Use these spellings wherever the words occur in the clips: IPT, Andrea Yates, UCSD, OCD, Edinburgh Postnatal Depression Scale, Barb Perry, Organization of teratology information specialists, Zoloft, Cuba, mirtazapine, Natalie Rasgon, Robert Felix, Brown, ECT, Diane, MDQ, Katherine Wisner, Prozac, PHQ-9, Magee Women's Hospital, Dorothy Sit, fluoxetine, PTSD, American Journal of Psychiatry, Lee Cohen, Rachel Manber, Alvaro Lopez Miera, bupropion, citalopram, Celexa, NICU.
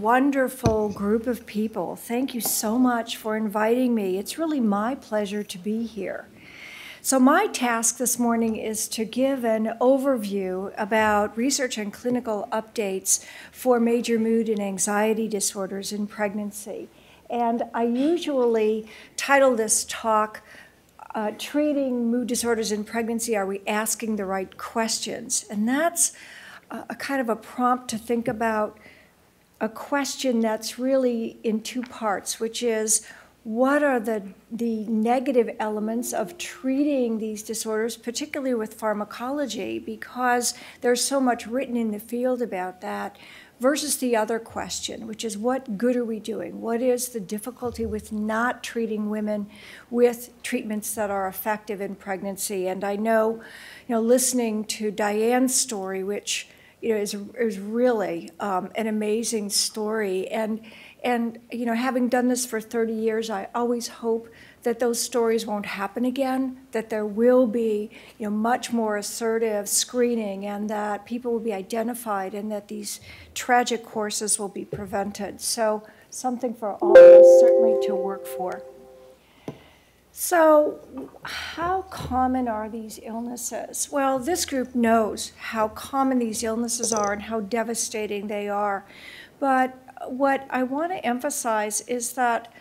wonderful group of people. Thank you so much for inviting me. It's really my pleasure to be here. So my task this morning is to give an overview about research and clinical updates for major mood and anxiety disorders in pregnancy. And I usually title this talk, Treating Mood Disorders in Pregnancy, Are We Asking the Right Questions? And that's a kind of a prompt to think about a question that's really in two parts, which is, what are the negative elements of treating these disorders, particularly with pharmacology, because there's so much written in the field about that, versus the other question, which is what good are we doing? What is the difficulty with not treating women with treatments that are effective in pregnancy? And I know, listening to Diane's story, which is really an amazing story, and having done this for 30 years, I always hope that those stories won't happen again, that there will be much more assertive screening, and that people will be identified, and that these tragic courses will be prevented. So something for all of us certainly to work for. So how common are these illnesses? Well, this group knows how common these illnesses are and how devastating they are. But what I want to emphasize is that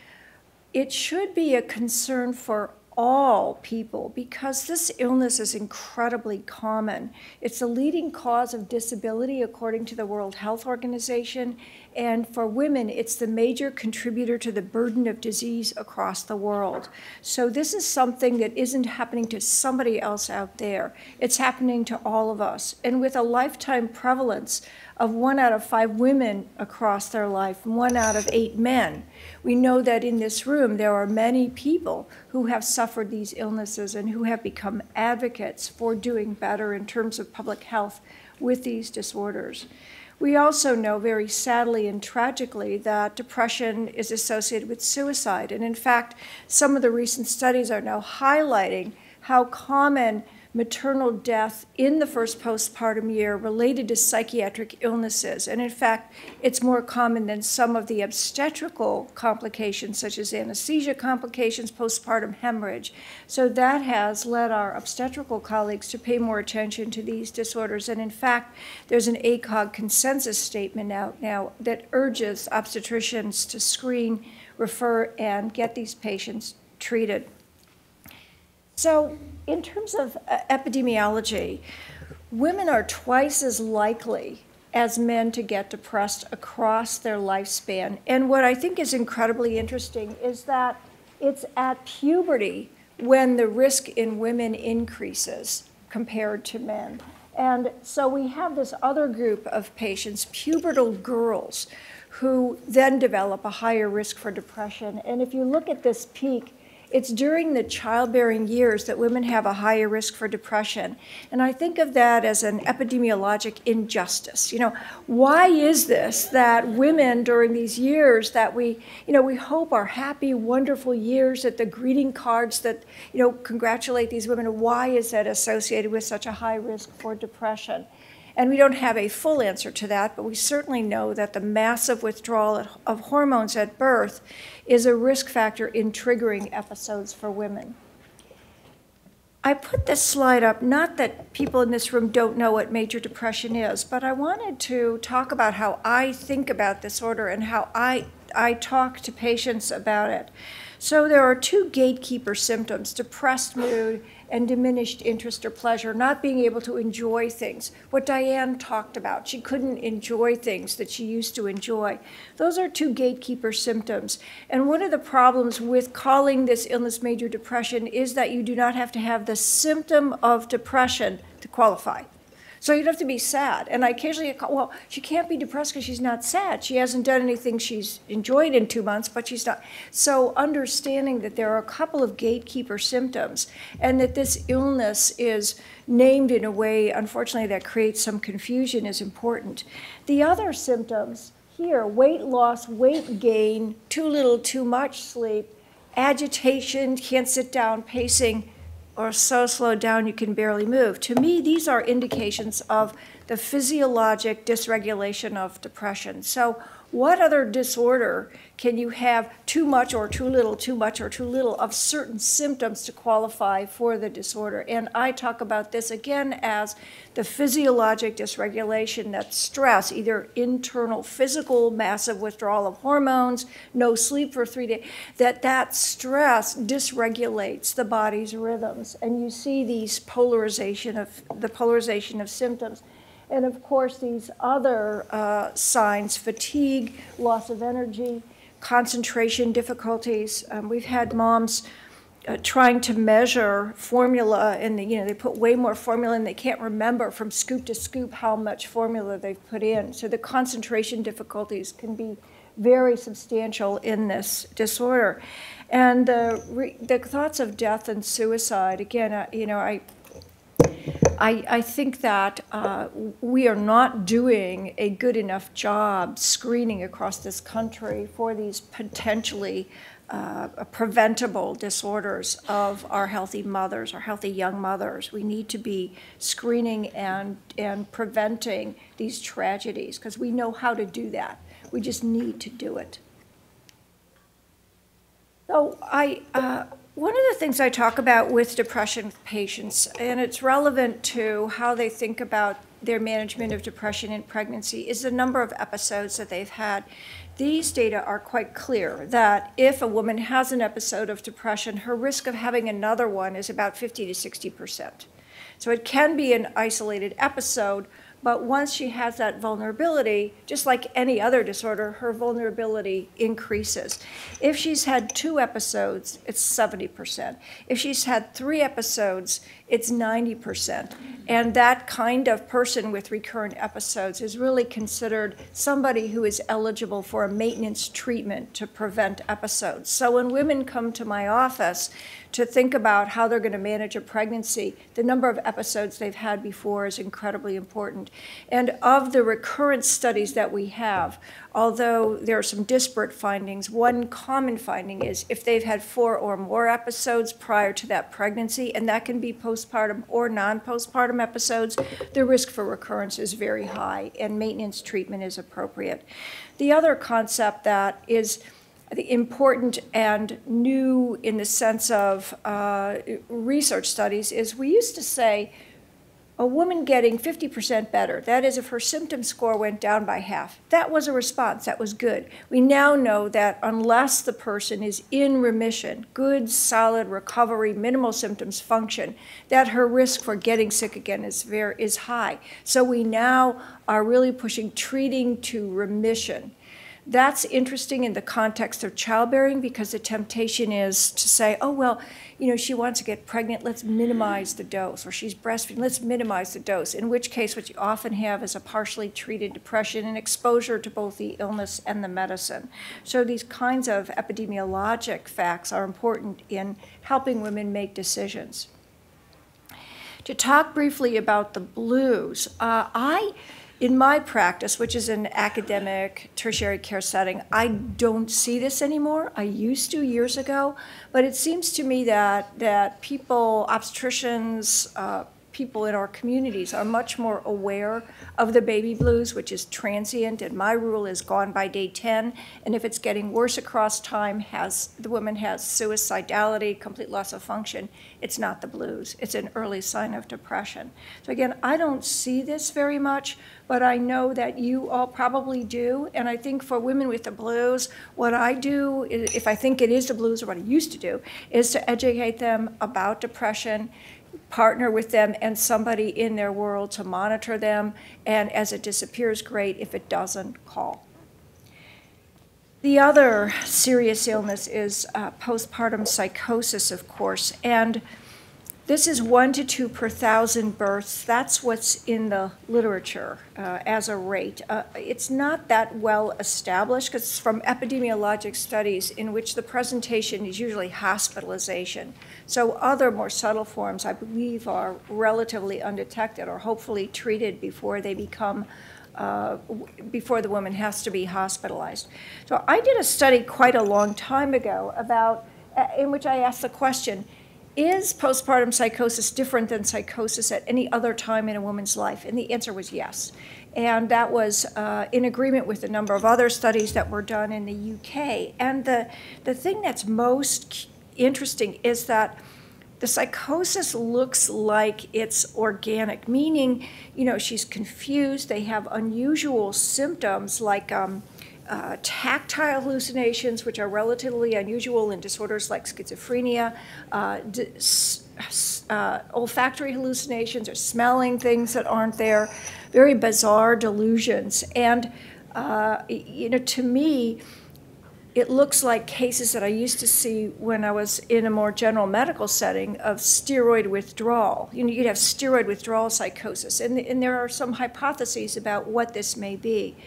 it should be a concern for all people because this illness is incredibly common. It's the leading cause of disability according to the World Health Organization, and for women, it's the major contributor to the burden of disease across the world. So this is something that isn't happening to somebody else out there. It's happening to all of us, and with a lifetime prevalence of 1 out of 5 women across their life, and 1 out of 8 men. We know that in this room there are many people who have suffered these illnesses and who have become advocates for doing better in terms of public health with these disorders. We also know very sadly and tragically that depression is associated with suicide. And in fact, some of the recent studies are now highlighting how common maternal death in the first postpartum year related to psychiatric illnesses. And in fact, it's more common than some of the obstetrical complications, such as anesthesia complications, postpartum hemorrhage. So that has led our obstetrical colleagues to pay more attention to these disorders. And in fact, there's an ACOG consensus statement out now that urges obstetricians to screen, refer, and get these patients treated. So in terms of epidemiology, women are twice as likely as men to get depressed across their lifespan. And what I think is incredibly interesting is that it's at puberty when the risk in women increases compared to men. And so we have this other group of patients, pubertal girls, who then develop a higher risk for depression. And if you look at this peak, it's during the childbearing years that women have a higher risk for depression. And I think of that as an epidemiologic injustice. Why is this that women during these years that we, we hope are happy, wonderful years, that the greeting cards that, congratulate these women, why is that associated with such a high risk for depression? And we don't have a full answer to that, but we certainly know that the massive withdrawal of hormones at birth is a risk factor in triggering episodes for women. I put this slide up, not that people in this room don't know what major depression is, but I wanted to talk about how I think about disorder and how I talk to patients about it. So there are two gatekeeper symptoms, depressed mood and diminished interest or pleasure, not being able to enjoy things. What Diane talked about, she couldn't enjoy things that she used to enjoy. Those are two gatekeeper symptoms. And one of the problems with calling this illness major depression is that you do not have to have the symptom of depression to qualify. So you'd have to be sad. And I occasionally call, well, she can't be depressed because she's not sad. She hasn't done anything she's enjoyed in 2 months, but she's not. So understanding that there are a couple of gatekeeper symptoms and that this illness is named in a way, unfortunately, that creates some confusion is important. The other symptoms here, weight loss, weight gain, too little, too much sleep, agitation, can't sit down, pacing, or so slowed down you can barely move. To me, these are indications of the physiologic dysregulation of depression. So What other disorder can you have too much or too little of certain symptoms to qualify for the disorder? And I talk about this again as the physiologic dysregulation that stress, either internal physical massive withdrawal of hormones, no sleep for 3 days, that stress dysregulates the body's rhythms. And you see these polarization of symptoms. And of course, these other signs, fatigue, loss of energy, concentration difficulties. We've had moms trying to measure formula, and they put way more formula in. They can't remember from scoop to scoop how much formula they've put in. So the concentration difficulties can be very substantial in this disorder. And the thoughts of death and suicide, again, I think that we are not doing a good enough job screening across this country for these potentially preventable disorders of our healthy mothers, our healthy young mothers. We need to be screening and preventing these tragedies because we know how to do that. We just need to do it. So one of the things I talk about with depression patients, and it's relevant to how they think about their management of depression in pregnancy, is the number of episodes that they've had. These data are quite clear that if a woman has an episode of depression, her risk of having another one is about 50% to 60%. So it can be an isolated episode, but once she has that vulnerability, just like any other disorder, her vulnerability increases. If she's had 2 episodes, it's 70%. If she's had 3 episodes, it's 90%. And that kind of person with recurrent episodes is really considered somebody who is eligible for a maintenance treatment to prevent episodes. So when women come to my office to think about how they're going to manage a pregnancy, the number of episodes they've had before is incredibly important. And of the recurrent studies that we have, although there are some disparate findings, one common finding is if they've had 4 or more episodes prior to that pregnancy, and that can be postpartum or non-postpartum episodes, the risk for recurrence is very high, and maintenance treatment is appropriate. The other concept that is important and new in the sense of research studies is we used to say a woman getting 50% better, that is if her symptom score went down by half, that was a response, that was good. We now know that unless the person is in remission, good, solid recovery, minimal symptoms function, that her risk for getting sick again is high. So we now are really pushing treating to remission. That's interesting in the context of childbearing because the temptation is to say, oh, well, she wants to get pregnant, let's minimize the dose, or she's breastfeeding, let's minimize the dose, in which case what you often have is a partially treated depression and exposure to both the illness and the medicine. So these kinds of epidemiologic facts are important in helping women make decisions. To talk briefly about the blues, in my practice, which is an academic tertiary care setting, I don't see this anymore. I used to years ago, but it seems to me that people, obstetricians, people in our communities are much more aware of the baby blues, which is transient, and my rule is gone by day 10, and if it's getting worse across time, the woman has suicidality, complete loss of function, it's not the blues. It's an early sign of depression. So again, I don't see this very much, but I know that you all probably do, and I think for women with the blues, what I do, if I think it is the blues or what I used to do, is to educate them about depression, partner with them and somebody in their world to monitor them, and as it disappears, great. If it doesn't, call. The other serious illness is postpartum psychosis, of course, and this is 1 to 2 per thousand births. That's what's in the literature as a rate. It's not that well established because it's from epidemiologic studies in which the presentation is usually hospitalization. So other more subtle forms, I believe, are relatively undetected or hopefully treated before they become before the woman has to be hospitalized. So I did a study quite a long time ago in which I asked the question, Is postpartum psychosis different than psychosis at any other time in a woman's life? And the answer was yes. And that was in agreement with a number of other studies that were done in the UK. And the thing that's most interesting is that the psychosis looks like it's organic, meaning, you know, she's confused. They have unusual symptoms like tactile hallucinations, which are relatively unusual in disorders like schizophrenia, olfactory hallucinations or smelling things that aren't there, very bizarre delusions. And, you know, to me, it looks like cases that I used to see when I was in a more general medical setting of steroid withdrawal. You know, you'd have steroid withdrawal psychosis, and there are some hypotheses about what this may be.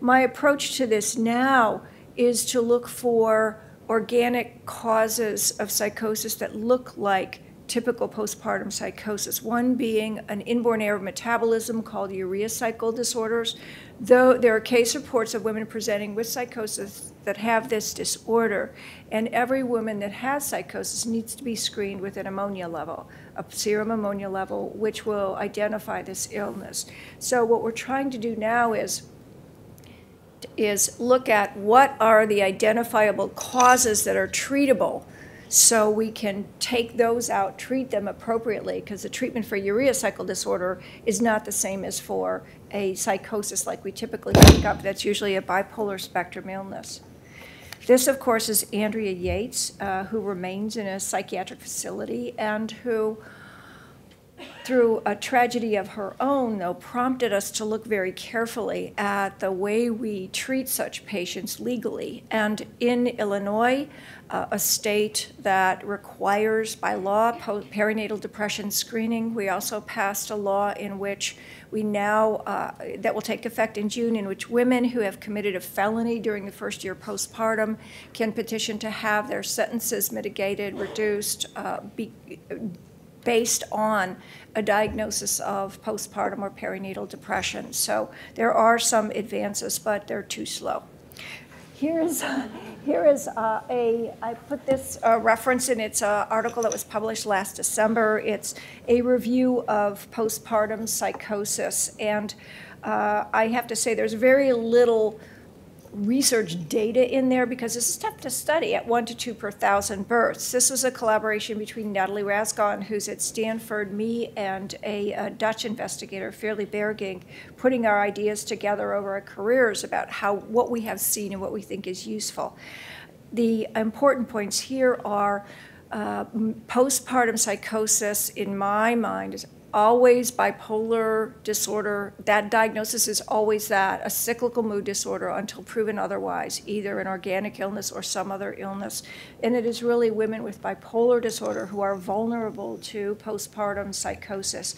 My approach to this now is to look for organic causes of psychosis that look like typical postpartum psychosis, one being an inborn error of metabolism called urea cycle disorders. Though there are case reports of women presenting with psychosis that have this disorder, and every woman that has psychosis needs to be screened with an ammonia level, a serum ammonia level, which will identify this illness. So what we're trying to do now is look at what are the identifiable causes that are treatable so we can take those out, treat them appropriately, because the treatment for urea cycle disorder is not the same as for a psychosis like we typically pick up. That's usually a bipolar spectrum illness. This, of course, is Andrea Yates, who remains in a psychiatric facility and who, through a tragedy of her own, though, prompted us to look very carefully at the way we treat such patients legally. And in Illinois, a state that requires by law perinatal depression screening, we also passed a law in which we now, that will take effect in June, in which women who have committed a felony during the first year postpartum can petition to have their sentences mitigated, reduced, based on a diagnosis of postpartum or perinatal depression. So there are some advances, but they're too slow. Here is I put this reference in. It's an article that was published last December. It's a review of postpartum psychosis. And I have to say there's very little research data in there because this is tough to study at 1 to 2 per thousand births. This was a collaboration between Natalie Rasgon, who's at Stanford, me, and a Dutch investigator, Fairly Bergink, putting our ideas together over our careers about how what we have seen and what we think is useful. The important points here are postpartum psychosis, in my mind, is always bipolar disorder. That diagnosis is always that, a cyclical mood disorder until proven otherwise, either an organic illness or some other illness. And it is really women with bipolar disorder who are vulnerable to postpartum psychosis.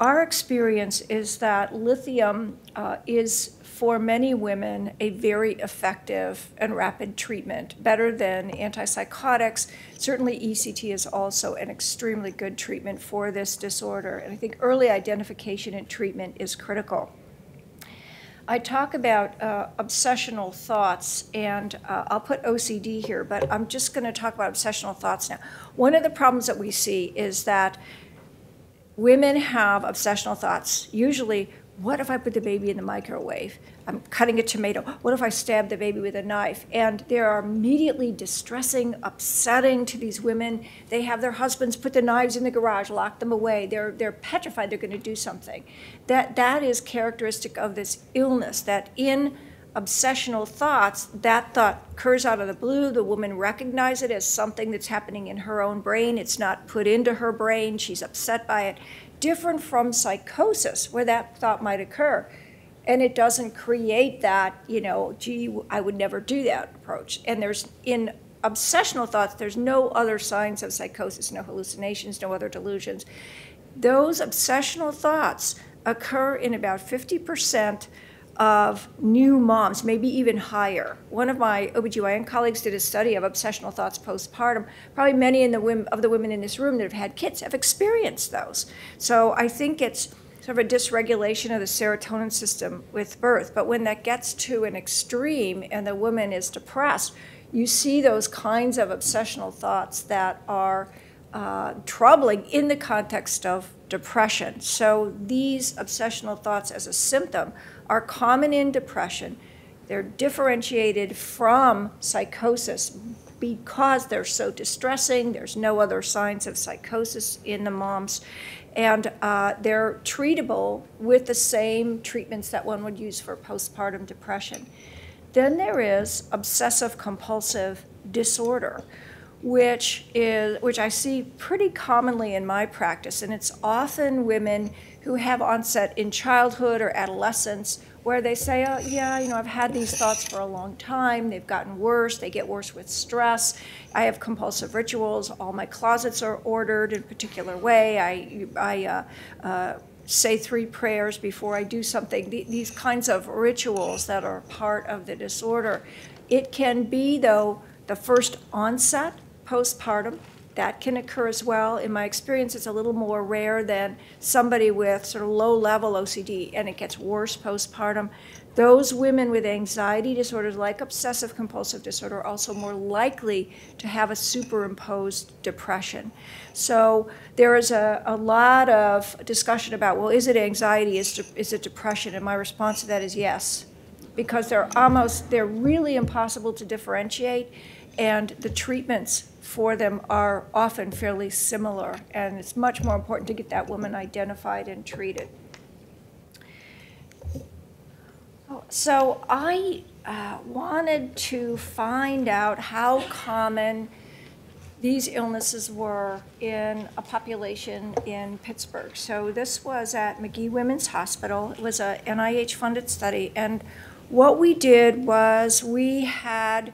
Our experience is that lithium is, for many women, a very effective and rapid treatment, better than antipsychotics. Certainly ECT is also an extremely good treatment for this disorder, and I think early identification and treatment is critical. I talk about obsessional thoughts, and I'll put OCD here, but I'm just going to talk about obsessional thoughts now. One of the problems that we see is that women have obsessional thoughts, usually, what if I put the baby in the microwave? I'm cutting a tomato. What if I stab the baby with a knife? And they are immediately distressing, upsetting to these women. They have their husbands put the knives in the garage, lock them away. They're petrified they're going to do something. That is characteristic of this illness, that in obsessional thoughts, that thought occurs out of the blue. The woman recognizes it as something that's happening in her own brain. It's not put into her brain. She's upset by it. Different from psychosis, where that thought might occur. And it doesn't create that, you know, gee, I would never do that approach. And there's, in obsessional thoughts, there's no other signs of psychosis, no hallucinations, no other delusions. Those obsessional thoughts occur in about 50% of new moms, maybe even higher. One of my OBGYN colleagues did a study of obsessional thoughts postpartum. Probably many of the women in this room that have had kids have experienced those. So I think it's sort of a dysregulation of the serotonin system with birth. But when that gets to an extreme and the woman is depressed, you see those kinds of obsessional thoughts that are troubling in the context of depression. So these obsessional thoughts as a symptom are common in depression. They're differentiated from psychosis because they're so distressing. There's no other signs of psychosis in the moms. And they're treatable with the same treatments that one would use for postpartum depression. Then there is obsessive-compulsive disorder, which I see pretty commonly in my practice, and it's often women who have onset in childhood or adolescence where they say, oh, yeah, you know, I've had these thoughts for a long time, they've gotten worse, they get worse with stress, I have compulsive rituals, all my closets are ordered in a particular way, I say 3 prayers before I do something, these kinds of rituals that are part of the disorder. It can be, though, the first onset postpartum. That can occur as well. In my experience, it's a little more rare than somebody with sort of low-level OCD, and it gets worse postpartum. Those women with anxiety disorders like obsessive-compulsive disorder are also more likely to have a superimposed depression. So there is a lot of discussion about, well, is it anxiety, is it depression? And my response to that is yes, because they're really impossible to differentiate, and the treatments for them are often fairly similar, and it's much more important to get that woman identified and treated. So I wanted to find out how common these illnesses were in a population in Pittsburgh. So this was at Magee Women's Hospital. It was a NIH-funded study, and what we did was we had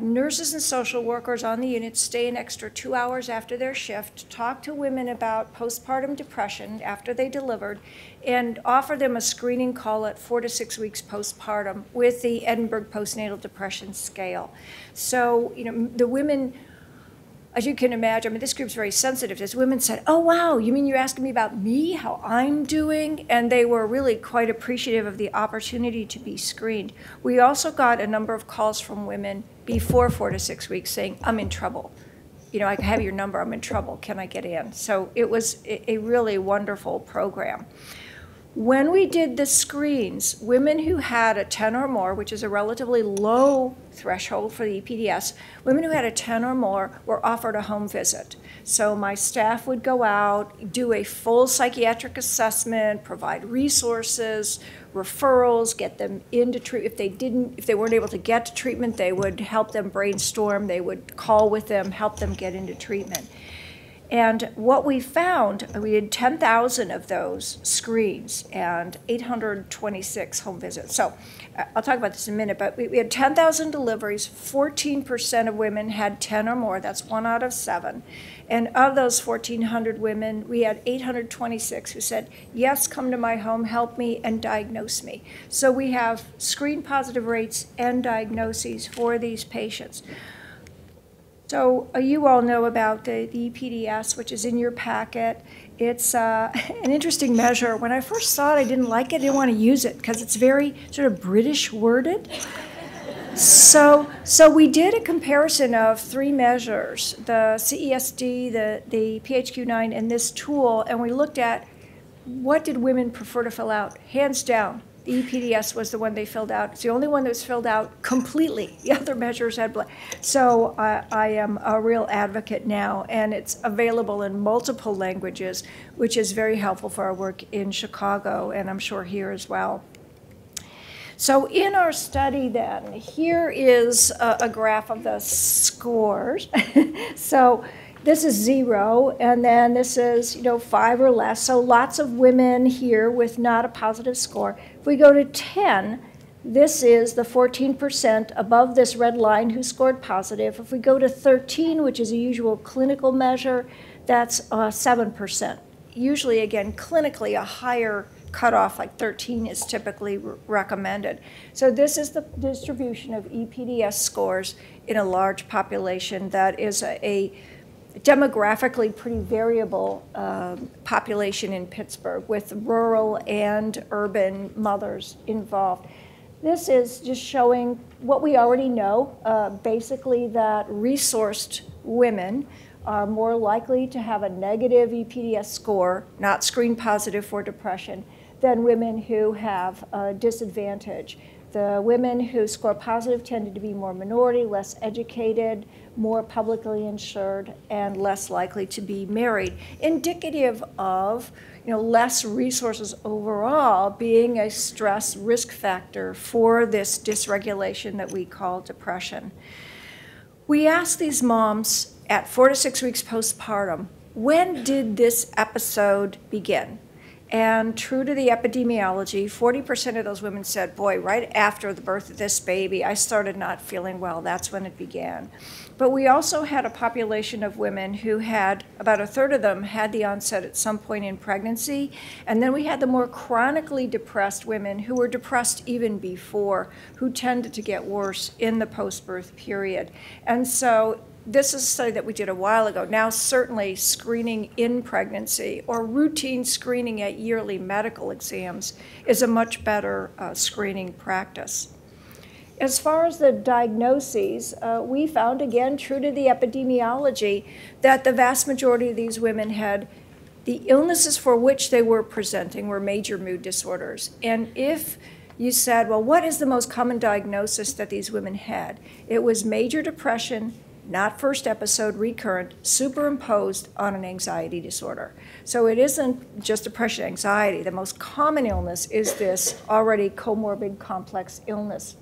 nurses and social workers on the unit stay an extra 2 hours after their shift, talk to women about postpartum depression after they delivered, and offer them a screening call at 4 to 6 weeks postpartum with the Edinburgh Postnatal Depression Scale. So, you know, the women, as you can imagine, I mean, this group's very sensitive. As women said, oh, wow, you mean you're asking me about me, how I'm doing? And they were really quite appreciative of the opportunity to be screened. We also got a number of calls from women before 4 to 6 weeks saying, I'm in trouble. You know, I have your number, I'm in trouble, can I get in? So it was a really wonderful program. When we did the screens, women who had a 10 or more, which is a relatively low threshold for the EPDS, women who had a 10 or more were offered a home visit. So my staff would go out, do a full psychiatric assessment, provide resources, referrals, get them into treatment. If they weren't able to get to treatment, they would help them brainstorm, they would call with them, help them get into treatment. And what we found, we did 10,000 of those screens and 826 home visits. So I'll talk about this in a minute, but we had 10,000 deliveries. 14% of women had 10 or more. That's 1 out of 7. And of those 1,400 women, we had 826 who said, yes, come to my home, help me, and diagnose me. So we have screen positive rates and diagnoses for these patients. So you all know about the EPDS, which is in your packet. It's an interesting measure. When I first saw it, I didn't like it. I didn't want to use it because it's very sort of British worded. So we did a comparison of 3 measures, the CESD, the PHQ-9, and this tool, and we looked at what did women prefer to fill out. Hands down, the EPDS was the one they filled out. It's the only one that was filled out completely. The other measures had blank. So I am a real advocate now, and it's available in multiple languages, which is very helpful for our work in Chicago, and I'm sure here as well. So in our study then, here is a graph of the scores. So this is 0, and then this is, you know, 5 or less. So lots of women here with not a positive score. If we go to 10, this is the 14% above this red line who scored positive. If we go to 13, which is a usual clinical measure, that's 7%. Usually, again, clinically a higher cutoff, like 13 is typically recommended. So this is the distribution of EPDS scores in a large population that is a demographically pretty variable population in Pittsburgh, with rural and urban mothers involved. This is just showing what we already know, basically that resourced women are more likely to have a negative EPDS score, not screen positive for depression, than women who have a disadvantage. The women who score positive tended to be more minority, less educated, more publicly insured, and less likely to be married, indicative of, you know, less resources overall being a stress risk factor for this dysregulation that we call depression. We asked these moms at 4 to 6 weeks postpartum, when did this episode begin? And true to the epidemiology, 40% of those women said, boy, right after the birth of this baby, I started not feeling well. That's when it began. But we also had a population of women who had, about a third of them had the onset at some point in pregnancy. And then we had the more chronically depressed women who were depressed even before, who tended to get worse in the post-birth period. And so this is a study that we did a while ago. Now certainly screening in pregnancy or routine screening at yearly medical exams is a much better screening practice. As far as the diagnoses, we found, again, true to the epidemiology, that the vast majority of these women had the illnesses for which they were presenting were major mood disorders. And if you said, well, what is the most common diagnosis that these women had? It was major depression, not first episode, recurrent, superimposed on an anxiety disorder. So it isn't just depression, anxiety. The most common illness is this already comorbid complex illness.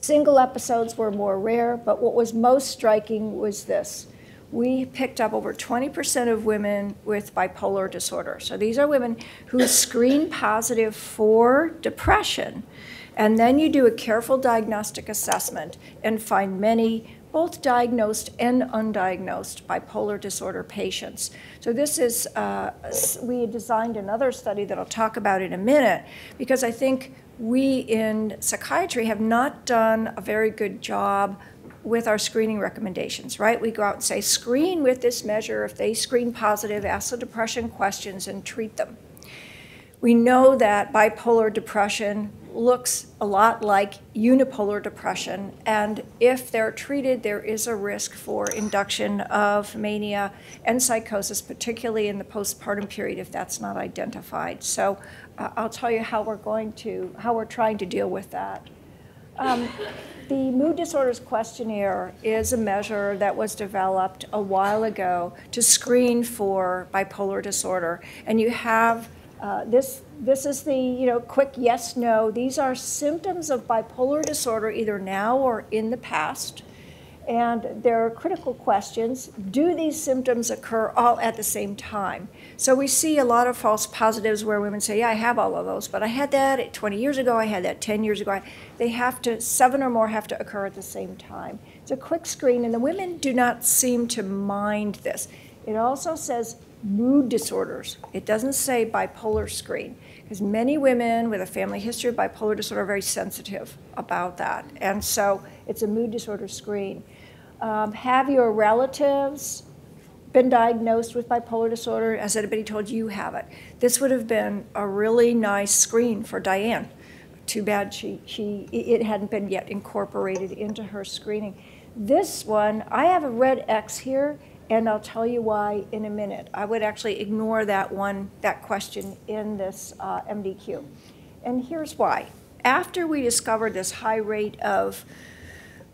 Single episodes were more rare, but what was most striking was this. We picked up over 20% of women with bipolar disorder. So these are women who screen positive for depression. And then you do a careful diagnostic assessment and find many both diagnosed and undiagnosed bipolar disorder patients. So this is, we designed another study that I'll talk about in a minute, because I think we in psychiatry have not done a very good job with our screening recommendations, right? We go out and say, screen with this measure. If they screen positive, ask the depression questions and treat them. We know that bipolar depression looks a lot like unipolar depression, and if they're treated, there is a risk for induction of mania and psychosis, particularly in the postpartum period if that's not identified. So I'll tell you how we're going to, how we're trying to deal with that. The Mood Disorders Questionnaire is a measure that was developed a while ago to screen for bipolar disorder, and you have this is the, you know, quick yes, no. These are symptoms of bipolar disorder either now or in the past. And there are critical questions. Do these symptoms occur all at the same time? So we see a lot of false positives where women say, yeah, I have all of those, but I had that 20 years ago, I had that 10 years ago. They have to, 7 or more have to occur at the same time. It's a quick screen, and the women do not seem to mind this. It also says mood disorders. It doesn't say bipolar screen, because many women with a family history of bipolar disorder are very sensitive about that. And so it's a mood disorder screen. Have your relatives been diagnosed with bipolar disorder? Has anybody told you have it? This would have been a really nice screen for Diane. Too bad it hadn't been yet incorporated into her screening. This one, I have a red X here, and I'll tell you why in a minute. I would actually ignore that one, that question in this MDQ. And here's why. After we discovered this high rate of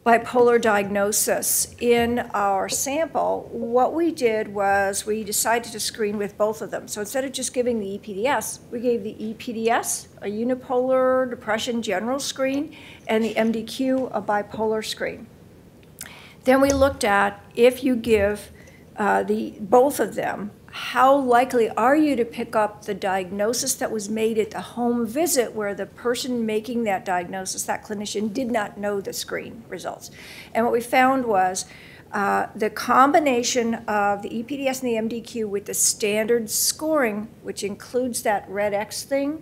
bipolar diagnosis in our sample, what we did was we decided to screen with both of them. So instead of just giving the EPDS, we gave the EPDS, a unipolar depression general screen, and the MDQ, a bipolar screen. Then we looked at, if you give both of them, how likely are you to pick up the diagnosis that was made at the home visit where the person making that diagnosis, that clinician, did not know the screen results. And what we found was the combination of the EPDS and the MDQ with the standard scoring, which includes that red X thing,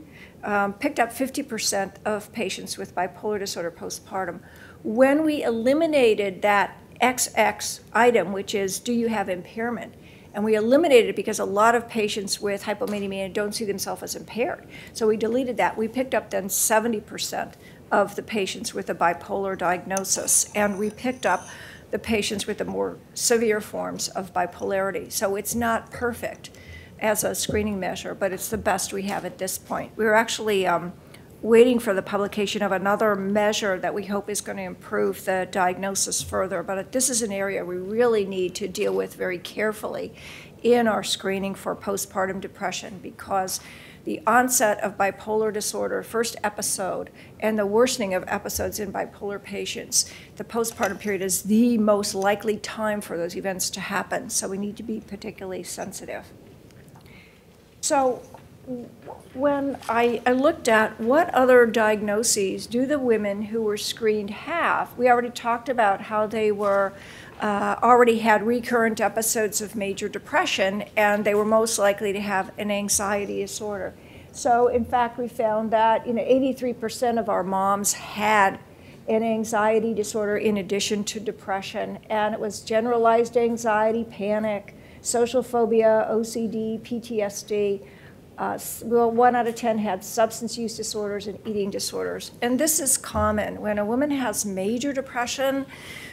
picked up 50% of patients with bipolar disorder postpartum. When we eliminated that XX item, which is, do you have impairment? And we eliminated it because a lot of patients with hypomania don't see themselves as impaired. So we deleted that. We picked up then 70% of the patients with a bipolar diagnosis. And we picked up the patients with the more severe forms of bipolarity. So it's not perfect as a screening measure, but it's the best we have at this point. We're actually waiting for the publication of another measure that we hope is going to improve the diagnosis further, but this is an area we really need to deal with very carefully in our screening for postpartum depression, because the onset of bipolar disorder, first episode, and the worsening of episodes in bipolar patients, the postpartum period is the most likely time for those events to happen, so we need to be particularly sensitive. So when I looked at what other diagnoses do the women who were screened have, we already talked about how they were already had recurrent episodes of major depression, and they were most likely to have an anxiety disorder. So in fact, we found that 83% of our moms had an anxiety disorder in addition to depression, and it was generalized anxiety, panic, social phobia, OCD, PTSD. Well, 1 out of 10 had substance use disorders and eating disorders. And this is common. When a woman has major depression,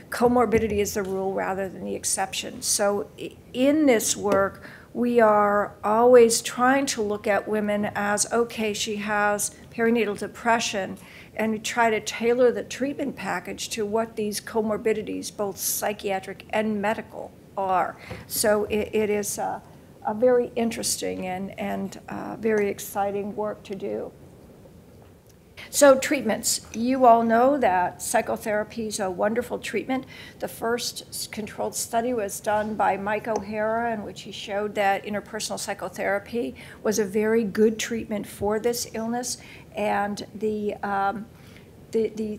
comorbidity is the rule rather than the exception. So in this work, we are always trying to look at women as, okay, she has perinatal depression, and we try to tailor the treatment package to what these comorbidities, both psychiatric and medical, are. So it is a very interesting and very exciting work to do. So treatments. You all know that psychotherapy is a wonderful treatment. The first controlled study was done by Mike O'Hara, in which he showed that interpersonal psychotherapy was a very good treatment for this illness. And the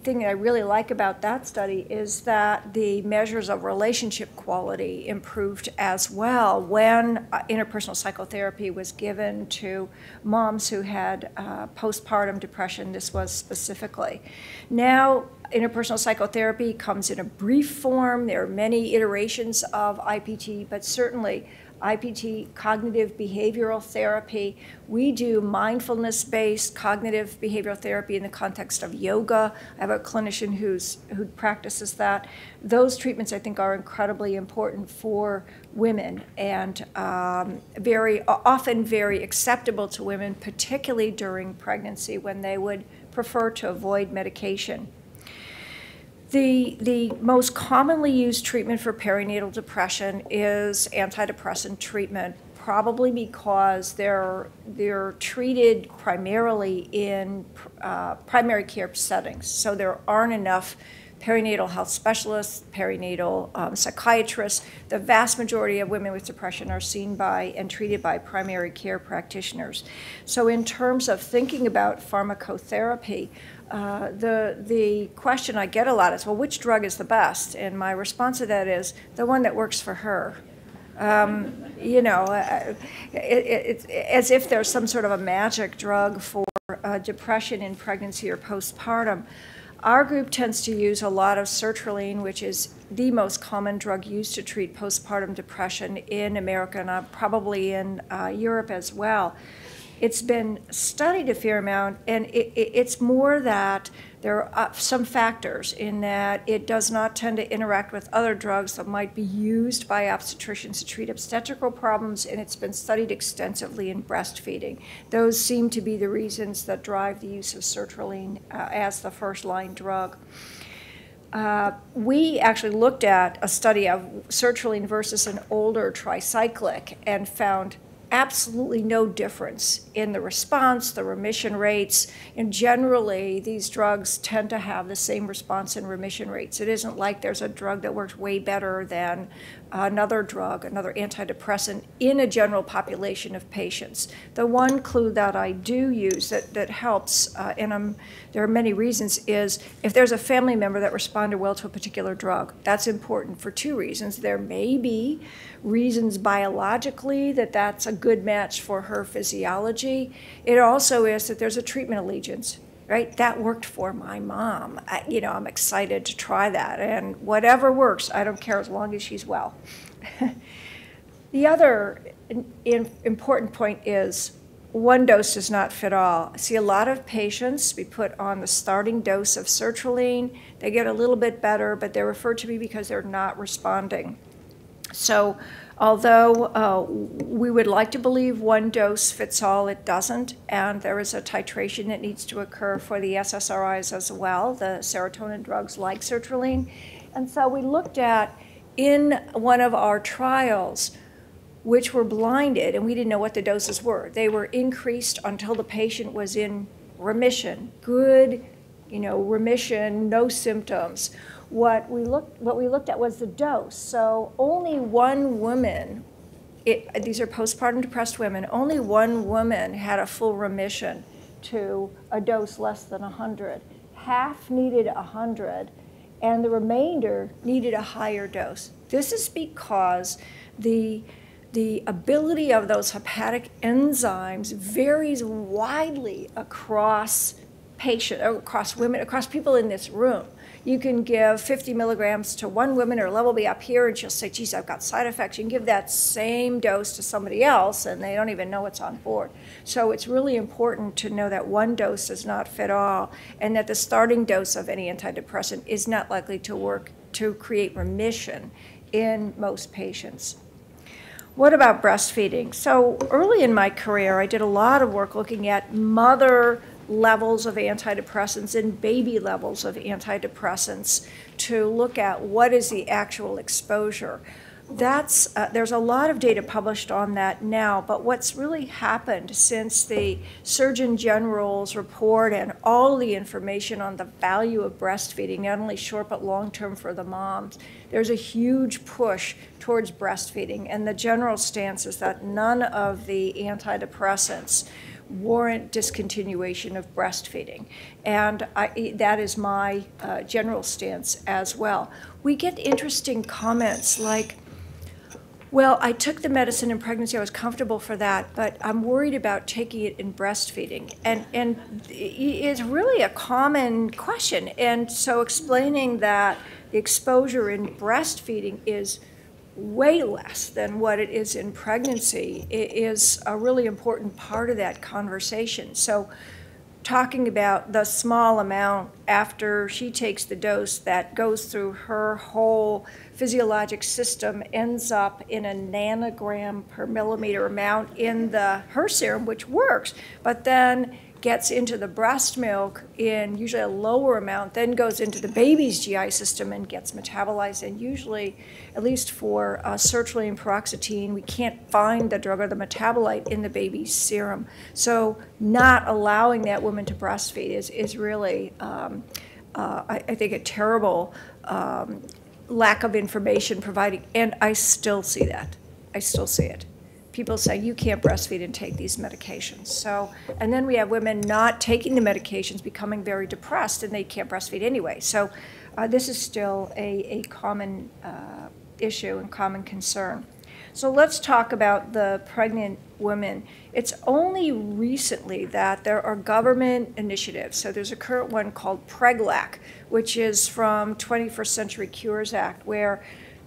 thing that I really like about that study is that the measures of relationship quality improved as well when interpersonal psychotherapy was given to moms who had postpartum depression. This was specifically. Now, interpersonal psychotherapy comes in a brief form. There are many iterations of IPT, but certainly IPT, cognitive behavioral therapy. We do mindfulness-based cognitive behavioral therapy in the context of yoga. I have a clinician who practices that. Those treatments, I think, are incredibly important for women and very often very acceptable to women, particularly during pregnancy when they would prefer to avoid medication. The most commonly used treatment for perinatal depression is antidepressant treatment, probably because they're treated primarily in primary care settings. So there aren't enough perinatal health specialists, perinatal psychiatrists. The vast majority of women with depression are seen by and treated by primary care practitioners. So in terms of thinking about pharmacotherapy, the question I get a lot is, well, which drug is the best? And my response to that is the one that works for her. It's as if there's some sort of a magic drug for depression in pregnancy or postpartum. Our group tends to use a lot of sertraline, which is the most common drug used to treat postpartum depression in America and probably in Europe as well. It's been studied a fair amount, and it's more that there are some factors in that it does not tend to interact with other drugs that might be used by obstetricians to treat obstetrical problems, and it's been studied extensively in breastfeeding. Those seem to be the reasons that drive the use of sertraline as the first-line drug. We actually looked at a study of sertraline versus an older tricyclic and found absolutely no difference in the response, the remission rates, and generally these drugs tend to have the same response and remission rates. It isn't like there's a drug that works way better than another drug, another antidepressant in a general population of patients. The one clue that I do use that helps, and there are many reasons, is if there's a family member that responded well to a particular drug, that's important for two reasons. There may be reasons biologically that that's a good match for her physiology. It also is that there's a treatment allegiance, right? That worked for my mom. I'm excited to try that, and whatever works, I don't care as long as she's well. The other important point is one dose does not fit all. I see a lot of patients be put on the starting dose of sertraline. They get a little bit better, but they're referred to me because they're not responding. So although we would like to believe one dose fits all, it doesn't, and there is a titration that needs to occur for the SSRIs as well, the serotonin drugs like sertraline. And so we looked at, in one of our trials, which were blinded, and we didn't know what the doses were. They were increased until the patient was in remission, good, you know, remission, no symptoms. What we looked at was the dose. So only one woman, these are postpartum depressed women, only one woman had a full remission to a dose less than 100. Half needed 100, and the remainder needed a higher dose. This is because the ability of those hepatic enzymes varies widely across patients, across women, across people in this room. You can give 50 milligrams to one woman, her level will be up here, and she'll say, geez, I've got side effects. You can give that same dose to somebody else, and they don't even know it's on board. So it's really important to know that one dose does not fit all, and that the starting dose of any antidepressant is not likely to work to create remission in most patients. What about breastfeeding? So early in my career, I did a lot of work looking at mother levels of antidepressants and baby levels of antidepressants to look at what is the actual exposure. There's a lot of data published on that now, but what's really happened since the Surgeon General's report and all the information on the value of breastfeeding, not only short but long-term for the moms, there's a huge push towards breastfeeding, and the general stance is that none of the antidepressants warrant discontinuation of breastfeeding. And that is my general stance as well. We get interesting comments like, well, I took the medicine in pregnancy, I was comfortable for that, but I'm worried about taking it in breastfeeding. And it's really a common question. And so explaining that the exposure in breastfeeding is way less than what it is in pregnancy is a really important part of that conversation. So talking about the small amount after she takes the dose that goes through her whole physiologic system ends up in a nanogram per milliliter amount in her serum, which works, but then gets into the breast milk in usually a lower amount, then goes into the baby's GI system and gets metabolized. And usually, at least for sertraline and paroxetine, we can't find the drug or the metabolite in the baby's serum. So not allowing that woman to breastfeed is really, I think, a terrible lack of information providing. And I still see that. I still see it. People say, you can't breastfeed and take these medications. So, and then we have women not taking the medications, becoming very depressed, and they can't breastfeed anyway. So this is still a common issue and common concern. So let's talk about the pregnant women. It's only recently that there are government initiatives. So there's a current one called PregLAC, which is from 21st Century Cures Act, where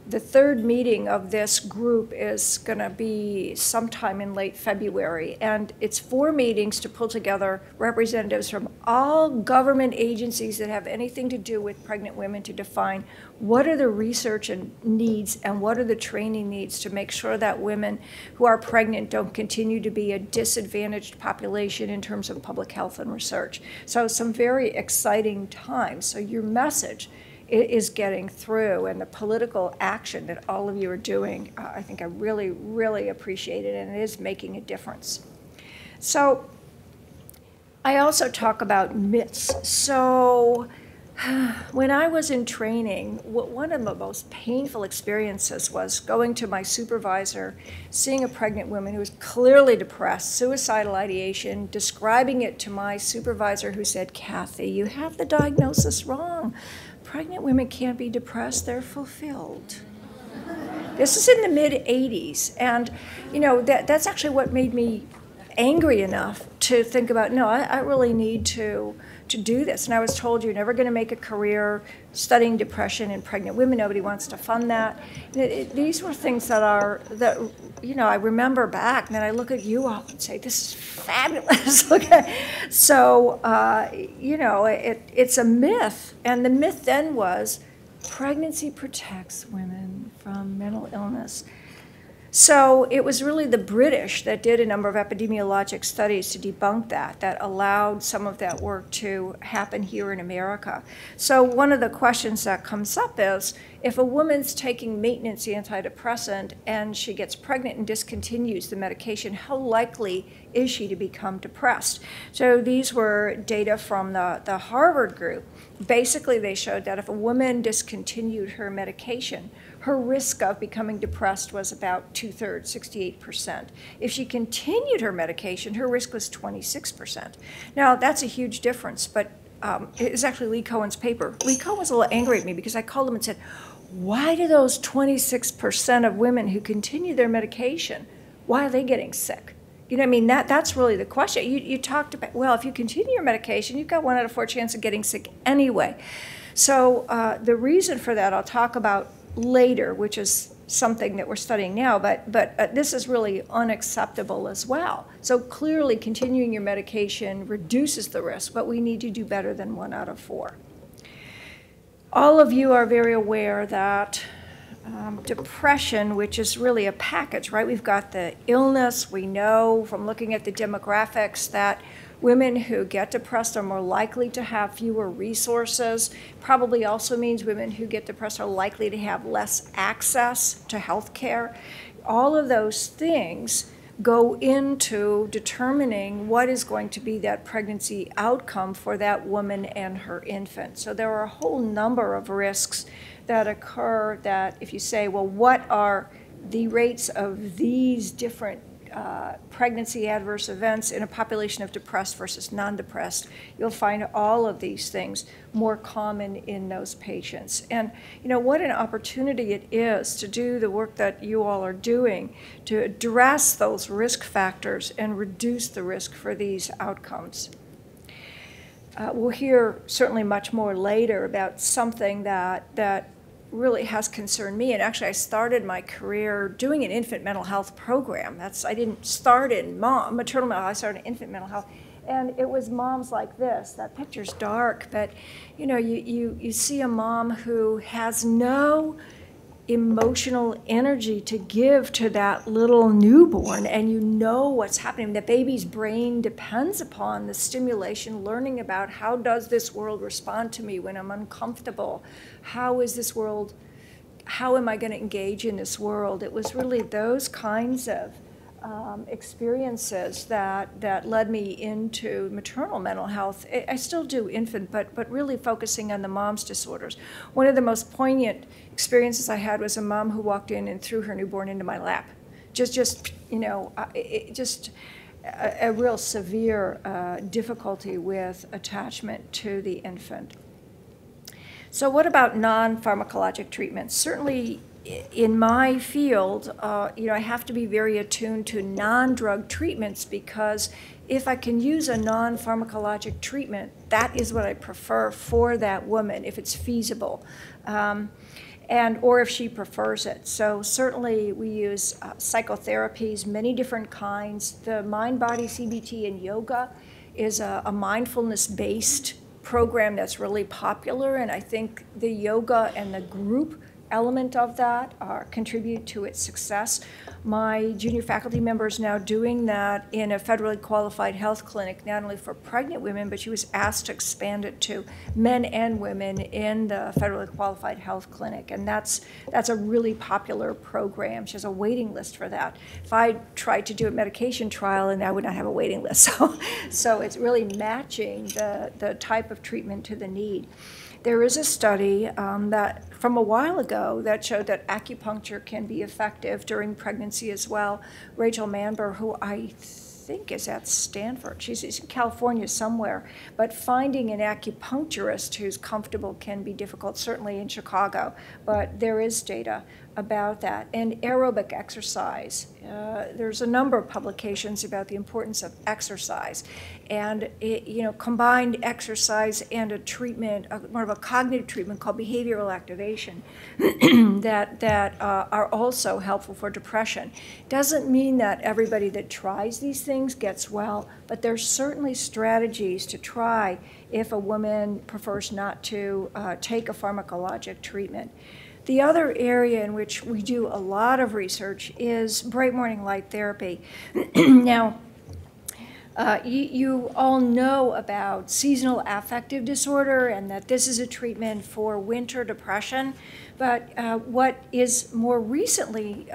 the third meeting of this group is going to be sometime in late February, and it's 4 meetings to pull together representatives from all government agencies that have anything to do with pregnant women to define what are the research and needs and what are the training needs to make sure that women who are pregnant don't continue to be a disadvantaged population in terms of public health and research. So some very exciting times. So your message is getting through, and the political action that all of you are doing, I think I really, really appreciate it, and it is making a difference. So I also talk about myths. So when I was in training, one of the most painful experiences was going to my supervisor, seeing a pregnant woman who was clearly depressed, suicidal ideation, describing it to my supervisor who said, Kathy, you have the diagnosis wrong. Pregnant women can't be depressed, they're fulfilled. This is in the mid-'80s, and you know that's actually what made me angry enough to think about, no, I really need to to do this. And I was told, you're never going to make a career studying depression in pregnant women. Nobody wants to fund that. These were things that are, that, you know, I remember back, and then I look at you all and say, this is fabulous. Okay. So, you know, it's a myth. And the myth then was, pregnancy protects women from mental illness. So it was really the British that did a number of epidemiologic studies to debunk that, that allowed some of that work to happen here in America. So one of the questions that comes up is, if a woman's taking maintenance antidepressant and she gets pregnant and discontinues the medication, how likely is she to become depressed? So these were data from the Harvard group. Basically, they showed that if a woman discontinued her medication, her risk of becoming depressed was about 2/3, 68%. If she continued her medication, her risk was 26%. Now, that's a huge difference, but it was actually Lee Cohen's paper. Lee Cohen was a little angry at me because I called him and said, why do those 26% of women who continue their medication, why are they getting sick? You know what I mean? That's really the question. You talked about, well, if you continue your medication, you've got 1 out of 4 chance of getting sick anyway. So the reason for that I'll talk about later, which is something that we're studying now, but this is really unacceptable as well. So clearly continuing your medication reduces the risk, but we need to do better than 1 out of 4. All of you are very aware that depression, which is really a package, right? We've got the illness. We know from looking at the demographics that women who get depressed are more likely to have fewer resources. Probably also means women who get depressed are likely to have less access to health care. All of those things go into determining what is going to be that pregnancy outcome for that woman and her infant. So there are a whole number of risks that occur that if you say, well, what are the rates of these different pregnancy adverse events in a population of depressed versus non-depressed, you'll find all of these things more common in those patients. And you know what an opportunity it is to do the work that you all are doing to address those risk factors and reduce the risk for these outcomes. We'll hear certainly much more later about something that really has concerned me. And actually, I started my career doing an infant mental health program. I didn't start in maternal mental health, I started in infant mental health. And it was moms like this. That picture's dark, but you know, you see a mom who has no emotional energy to give to that little newborn, and you know what's happening. The baby's brain depends upon the stimulation, learning about how does this world respond to me when I'm uncomfortable? How is this world, how am I going to engage in this world? It was really those kinds of experiences that led me into maternal mental health. I still do infant, but really focusing on the mom's disorders. One of the most poignant experiences I had was a mom who walked in and threw her newborn into my lap. Just you know, just a real severe difficulty with attachment to the infant. So what about non-pharmacologic treatments? Certainly, in my field, you know, I have to be very attuned to non-drug treatments because if I can use a non-pharmacologic treatment, that is what I prefer for that woman if it's feasible, or if she prefers it. So certainly we use psychotherapies, many different kinds. The mind-body CBT and yoga is a mindfulness-based program that's really popular, and I think the yoga and the group element of that contribute to its success. My junior faculty member is now doing that in a federally qualified health clinic, not only for pregnant women, but she was asked to expand it to men and women in the federally qualified health clinic. And that's a really popular program. She has a waiting list for that. If I tried to do a medication trial, and I would not have a waiting list. So it's really matching the type of treatment to the need. There is a study that from a while ago that showed that acupuncture can be effective during pregnancy as well. Rachel Manber, who I think is at Stanford, she's in California somewhere, but finding an acupuncturist who's comfortable can be difficult, certainly in Chicago, but there is data about that, and aerobic exercise. There's a number of publications about the importance of exercise, and it, combined exercise and a treatment, more of a cognitive treatment called behavioral activation, that are also helpful for depression. Doesn't mean that everybody that tries these things gets well, but there's certainly strategies to try if a woman prefers not to take a pharmacologic treatment. The other area in which we do a lot of research is bright morning light therapy. Now, you all know about seasonal affective disorder and that this is a treatment for winter depression. But what is more recently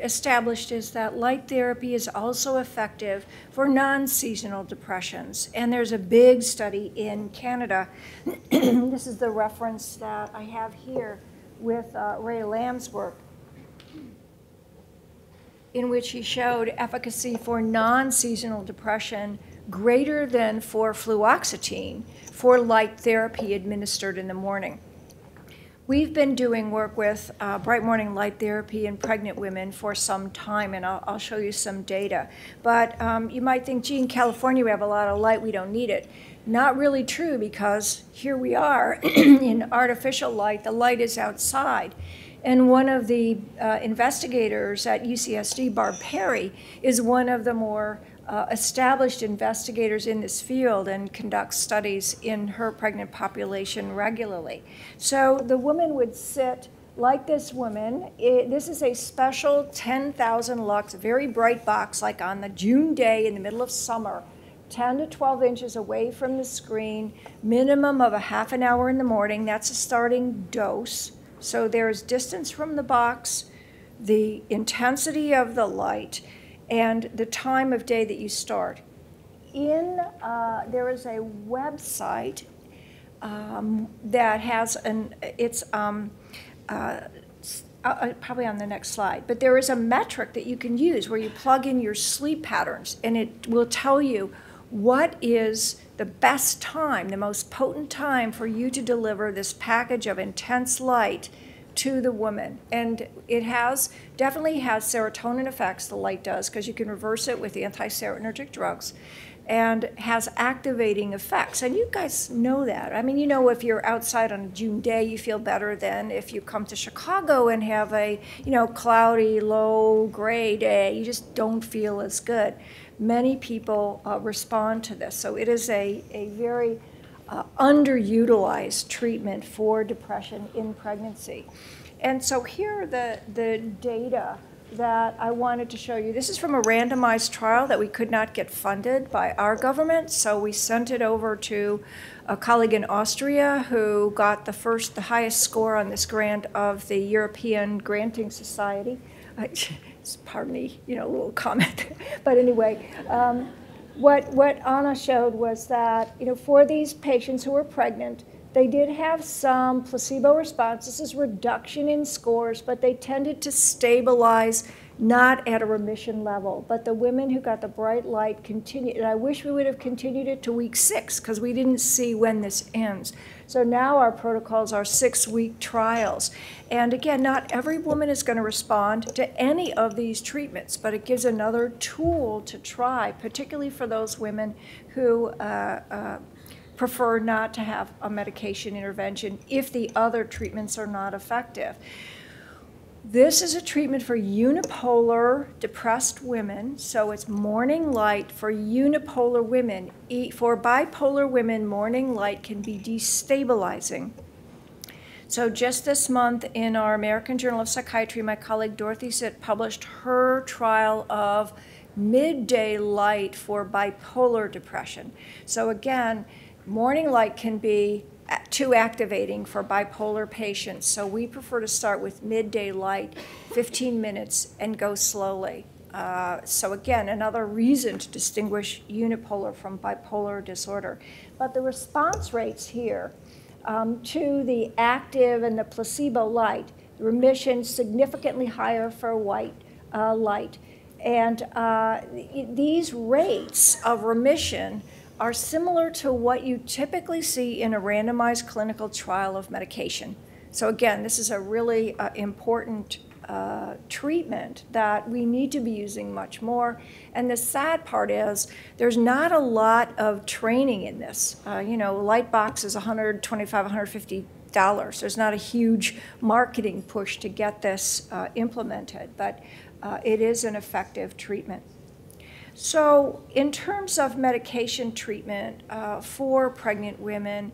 established is that light therapy is also effective for non-seasonal depressions. And there's a big study in Canada. This is the reference that I have here, with Ray Lamb's work, in which he showed efficacy for non-seasonal depression greater than for fluoxetine for light therapy administered in the morning. We've been doing work with bright morning light therapy in pregnant women for some time, and I'll show you some data. But you might think, gee, in California we have a lot of light, we don't need it. Not really true, because here we are in artificial light. The light is outside. And one of the investigators at UCSD, Barb Perry, is one of the more established investigators in this field and conducts studies in her pregnant population regularly. So the woman would sit like this woman. This is a special 10,000 lux, very bright box, like on the June day in the middle of summer, 10 to 12 inches away from the screen, minimum of a half an hour in the morning. That's a starting dose. So there's distance from the box, the intensity of the light, and the time of day that you start. There is a website that has probably on the next slide, but there is a metric that you can use where you plug in your sleep patterns, and it will tell you what is the best time, the most potent time for you to deliver this package of intense light to the woman. And it definitely has serotonin effects, the light does, because you can reverse it with anti-serotonergic drugs, and has activating effects. And you guys know that. I mean, if you're outside on a June day, you feel better than if you come to Chicago and have a, cloudy, low, gray day. You just don't feel as good. Many people respond to this. So it is a very underutilized treatment for depression in pregnancy. And so here are the data that I wanted to show you. This is from a randomized trial that we could not get funded by our government, so we sent it over to a colleague in Austria who got the highest score on this grant of the European Granting Society. Pardon me, a little comment. But anyway, what Anna showed was that, for these patients who were pregnant, they did have some placebo response. This is reduction in scores, but they tended to stabilize, not at a remission level. But the women who got the bright light continued, and I wish we would have continued it to week 6, because we didn't see when this ends. So now our protocols are 6-week trials. And again, not every woman is going to respond to any of these treatments, but it gives another tool to try, particularly for those women who prefer not to have a medication intervention if the other treatments are not effective. This is a treatment for unipolar depressed women, so it's morning light for unipolar women. For bipolar women, morning light can be destabilizing. So just this month in our American Journal of Psychiatry, my colleague Dorothy Sit published her trial of midday light for bipolar depression. So again, morning light can be too activating for bipolar patients, so we prefer to start with midday light, 15 minutes, and go slowly. So again, another reason to distinguish unipolar from bipolar disorder. But the response rates here to the active and the placebo light, remission significantly higher for white light. And these rates of remission are similar to what you typically see in a randomized clinical trial of medication. So again, this is a really important treatment that we need to be using much more. And the sad part is there's not a lot of training in this. You know, Lightbox is $125, $150. There's not a huge marketing push to get this implemented, but it is an effective treatment. So in terms of medication treatment for pregnant women,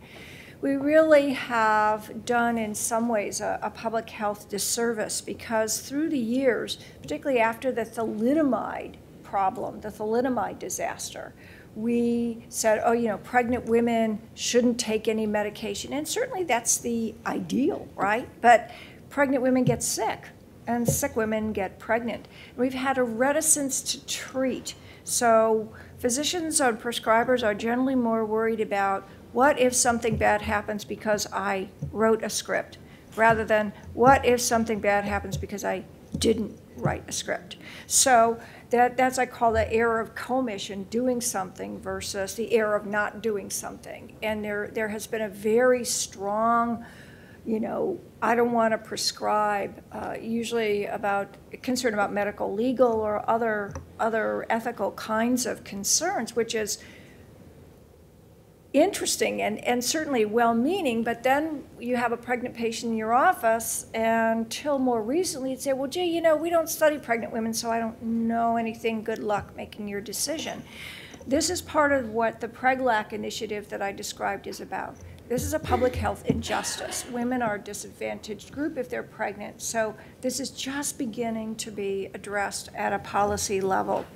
we really have done in some ways a public health disservice, because through the years, particularly after the thalidomide problem, the thalidomide disaster, we said, oh, you know, pregnant women shouldn't take any medication. And certainly that's the ideal, right? But pregnant women get sick, and sick women get pregnant. We've had a reticence to treat. So physicians and prescribers are generally more worried about, what if something bad happens because I wrote a script, rather than what if something bad happens because I didn't write a script. So that's I call the error of commission, doing something versus the error of not doing something. And there has been a very strong, you know, I don't want to prescribe, usually about concern about medical, legal, or other ethical kinds of concerns, which is interesting and certainly well-meaning, but then you have a pregnant patient in your office, and until more recently, you'd say, well, gee, you know, we don't study pregnant women, so I don't know anything. Good luck making your decision. This is part of what the PregLAC initiative that I described is about. This is a public health injustice. Women are a disadvantaged group if they're pregnant, so this is just beginning to be addressed at a policy level.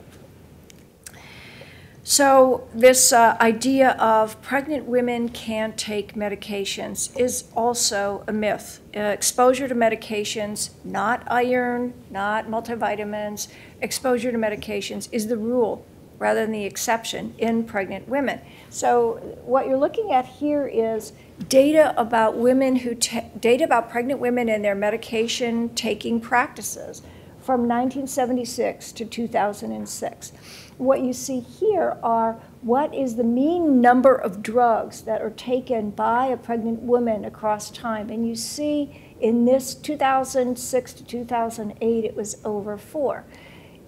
So this idea of pregnant women can't take medications is also a myth. Exposure to medications, not iron, not multivitamins, exposure to medications is the rule rather than the exception in pregnant women. So what you're looking at here is data about women who data about pregnant women and their medication taking practices from 1976 to 2006. What you see here are what is the mean number of drugs that are taken by a pregnant woman across time. And you see in this 2006 to 2008, it was over 4.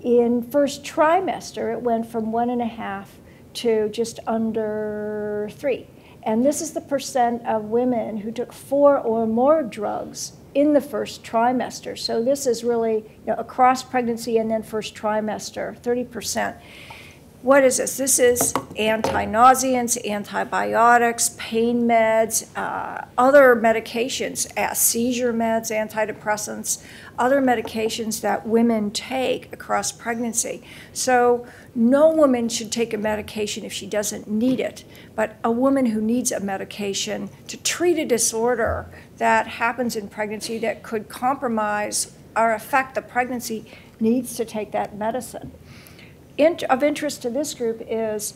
In first trimester, it went from 1.5 to just under 3. And this is the percent of women who took 4 or more drugs in the first trimester. So this is really, you know, across pregnancy and then first trimester, 30%. What is this? This is anti-nauseants, antibiotics, pain meds, other medications, seizure meds, antidepressants, other medications that women take across pregnancy. So no woman should take a medication if she doesn't need it, but a woman who needs a medication to treat a disorder that happens in pregnancy that could compromise or affect the pregnancy needs to take that medicine. Of interest to this group is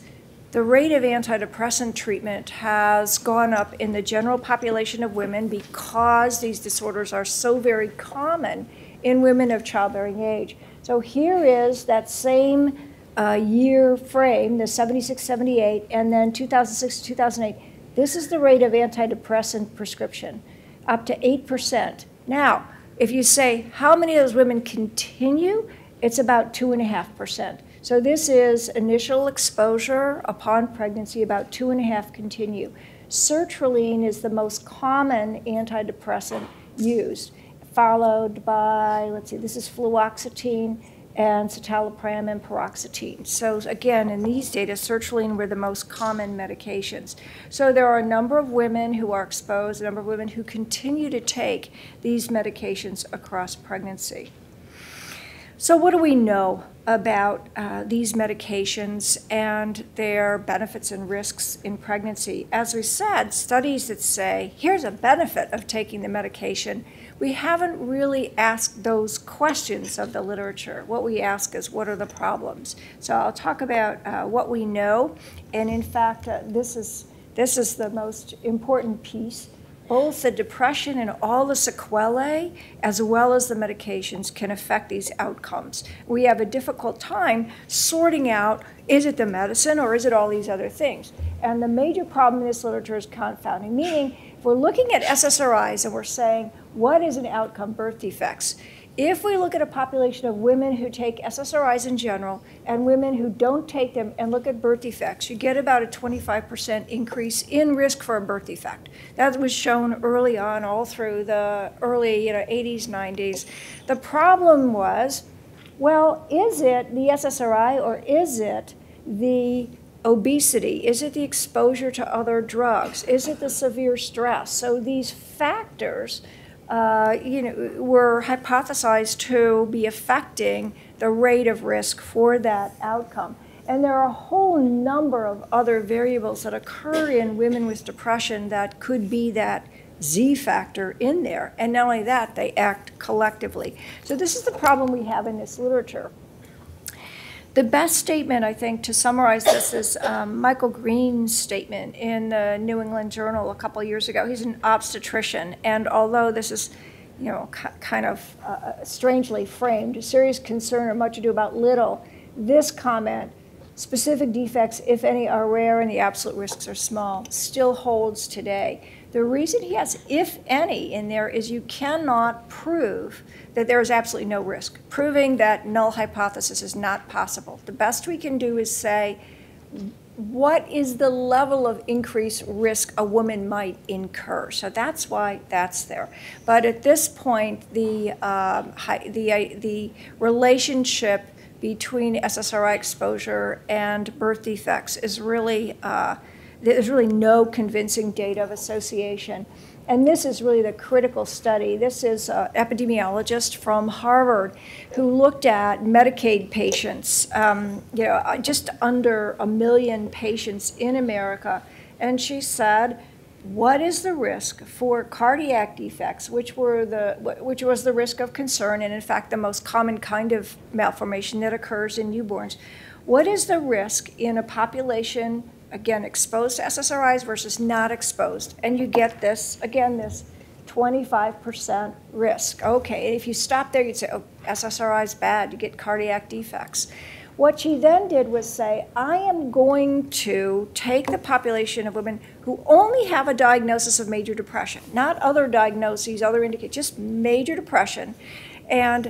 the rate of antidepressant treatment has gone up in the general population of women because these disorders are so very common in women of childbearing age. So here is that same year frame, the 76, 78, and then 2006 to 2008. This is the rate of antidepressant prescription, up to 8%. Now, if you say how many of those women continue, it's about 2.5%. So this is initial exposure upon pregnancy, about 2.5 continue. Sertraline is the most common antidepressant used, followed by, let's see, this is fluoxetine and citalopram and paroxetine. So again, in these data, sertraline were the most common medications. So there are a number of women who are exposed, a number of women who continue to take these medications across pregnancy. So what do we know about these medications and their benefits and risks in pregnancy? As we said, studies that say, here's a benefit of taking the medication, we haven't really asked those questions of the literature. What we ask is, what are the problems? So I'll talk about what we know. And in fact, this is the most important piece. Both the depression and all the sequelae, as well as the medications, can affect these outcomes. We have a difficult time sorting out, is it the medicine or is it all these other things? And the major problem in this literature is confounding, meaning if we're looking at SSRIs and we're saying, what is an outcome? Birth defects. If we look at a population of women who take SSRIs in general and women who don't take them and look at birth defects, you get about a 25% increase in risk for a birth defect. That was shown early on, all through the early 80s, 90s. The problem was, well, is it the SSRI or is it the obesity? Is it the exposure to other drugs? Is it the severe stress? So these factors were hypothesized to be affecting the rate of risk for that outcome. And there are a whole number of other variables that occur in women with depression that could be that Z factor in there. And not only that, they act collectively. So this is the problem we have in this literature. The best statement, I think, to summarize this is Michael Green's statement in the New England Journal a couple years ago. He's an obstetrician, and although this is, kind of strangely framed, a serious concern or much ado about little, this comment, specific defects, if any, are rare and the absolute risks are small, still holds today. The reason he has "if any" in there is you cannot prove that there is absolutely no risk. Proving that null hypothesis is not possible. The best we can do is say, what is the level of increased risk a woman might incur? So that's why that's there. But at this point, the relationship between SSRI exposure and birth defects is really there's really no convincing data of association. And this is really the critical study. This is an epidemiologist from Harvard who looked at Medicaid patients, just under 1 million patients in America. And she said, what is the risk for cardiac defects, which was the risk of concern, and in fact the most common kind of malformation that occurs in newborns? What is the risk in a population, again, exposed to SSRIs versus not exposed? And you get this, again, this 25% risk. Okay, if you stop there, you'd say, oh, SSRI's bad, you get cardiac defects. What she then did was say, I am going to take the population of women who only have a diagnosis of major depression, not other diagnoses, other indicators, just major depression, and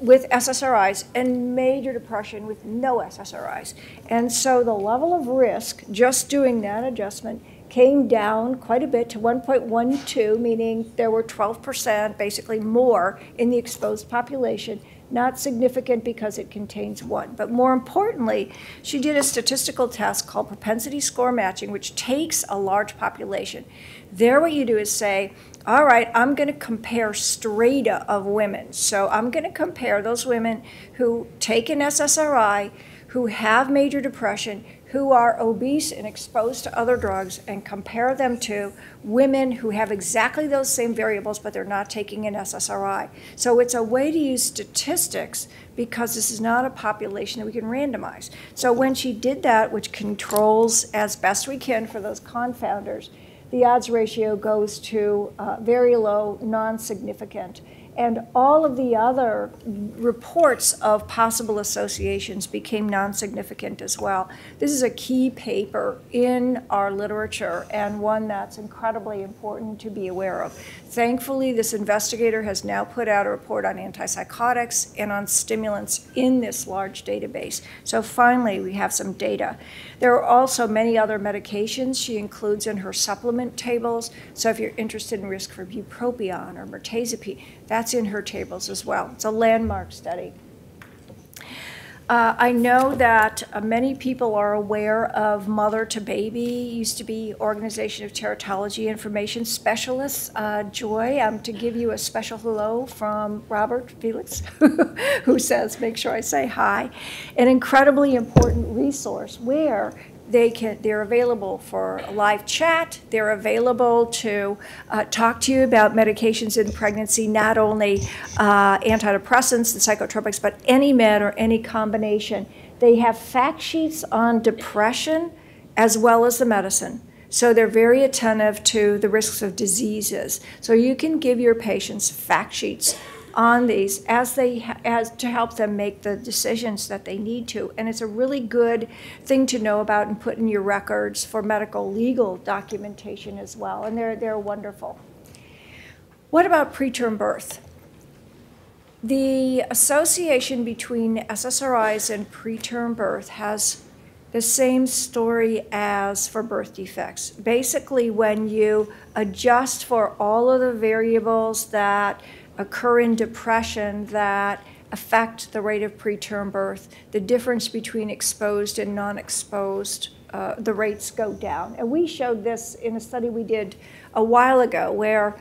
with SSRIs, and major depression with no SSRIs. And so the level of risk, just doing that adjustment, came down quite a bit to 1.12, meaning there were 12%, basically more, in the exposed population. Not significant because it contains one. But more importantly, she did a statistical test called propensity score matching, which takes a large population. There what you do is say, all right, I'm going to compare strata of women. So I'm going to compare those women who take an SSRI, who have major depression, who are obese and exposed to other drugs, and compare them to women who have exactly those same variables, but they're not taking an SSRI. So it's a way to use statistics because this is not a population that we can randomize. So when she did that, which controls as best we can for those confounders, the odds ratio goes to very low, non-significant. And all of the other reports of possible associations became non-significant as well. This is a key paper in our literature and one that's incredibly important to be aware of. Thankfully, this investigator has now put out a report on antipsychotics and on stimulants in this large database. So finally, we have some data. There are also many other medications she includes in her supplement tables. So if you're interested in risk for bupropion or mirtazapine, that's in her tables as well. It's a landmark study. I know that many people are aware of Mother to Baby. Used to be Organization of Teratology Information Specialists. Joy, I'm to give you a special hello from Robert Felix, who says, make sure I say hi. An incredibly important resource where they're available for live chat. They're available to talk to you about medications in pregnancy, not only antidepressants and psychotropics, but any med or any combination. They have fact sheets on depression as well as the medicine. So they're very attentive to the risks of diseases. So you can give your patients fact sheets on these as to help them make the decisions that they need to. And it's a really good thing to know about and put in your records for medical legal documentation as well. And they're wonderful. What about preterm birth? The association between SSRIs and preterm birth has the same story as for birth defects. Basically, when you adjust for all of the variables that occur in depression that affect the rate of preterm birth, the difference between exposed and non-exposed, the rates go down. And we showed this in a study we did a while ago where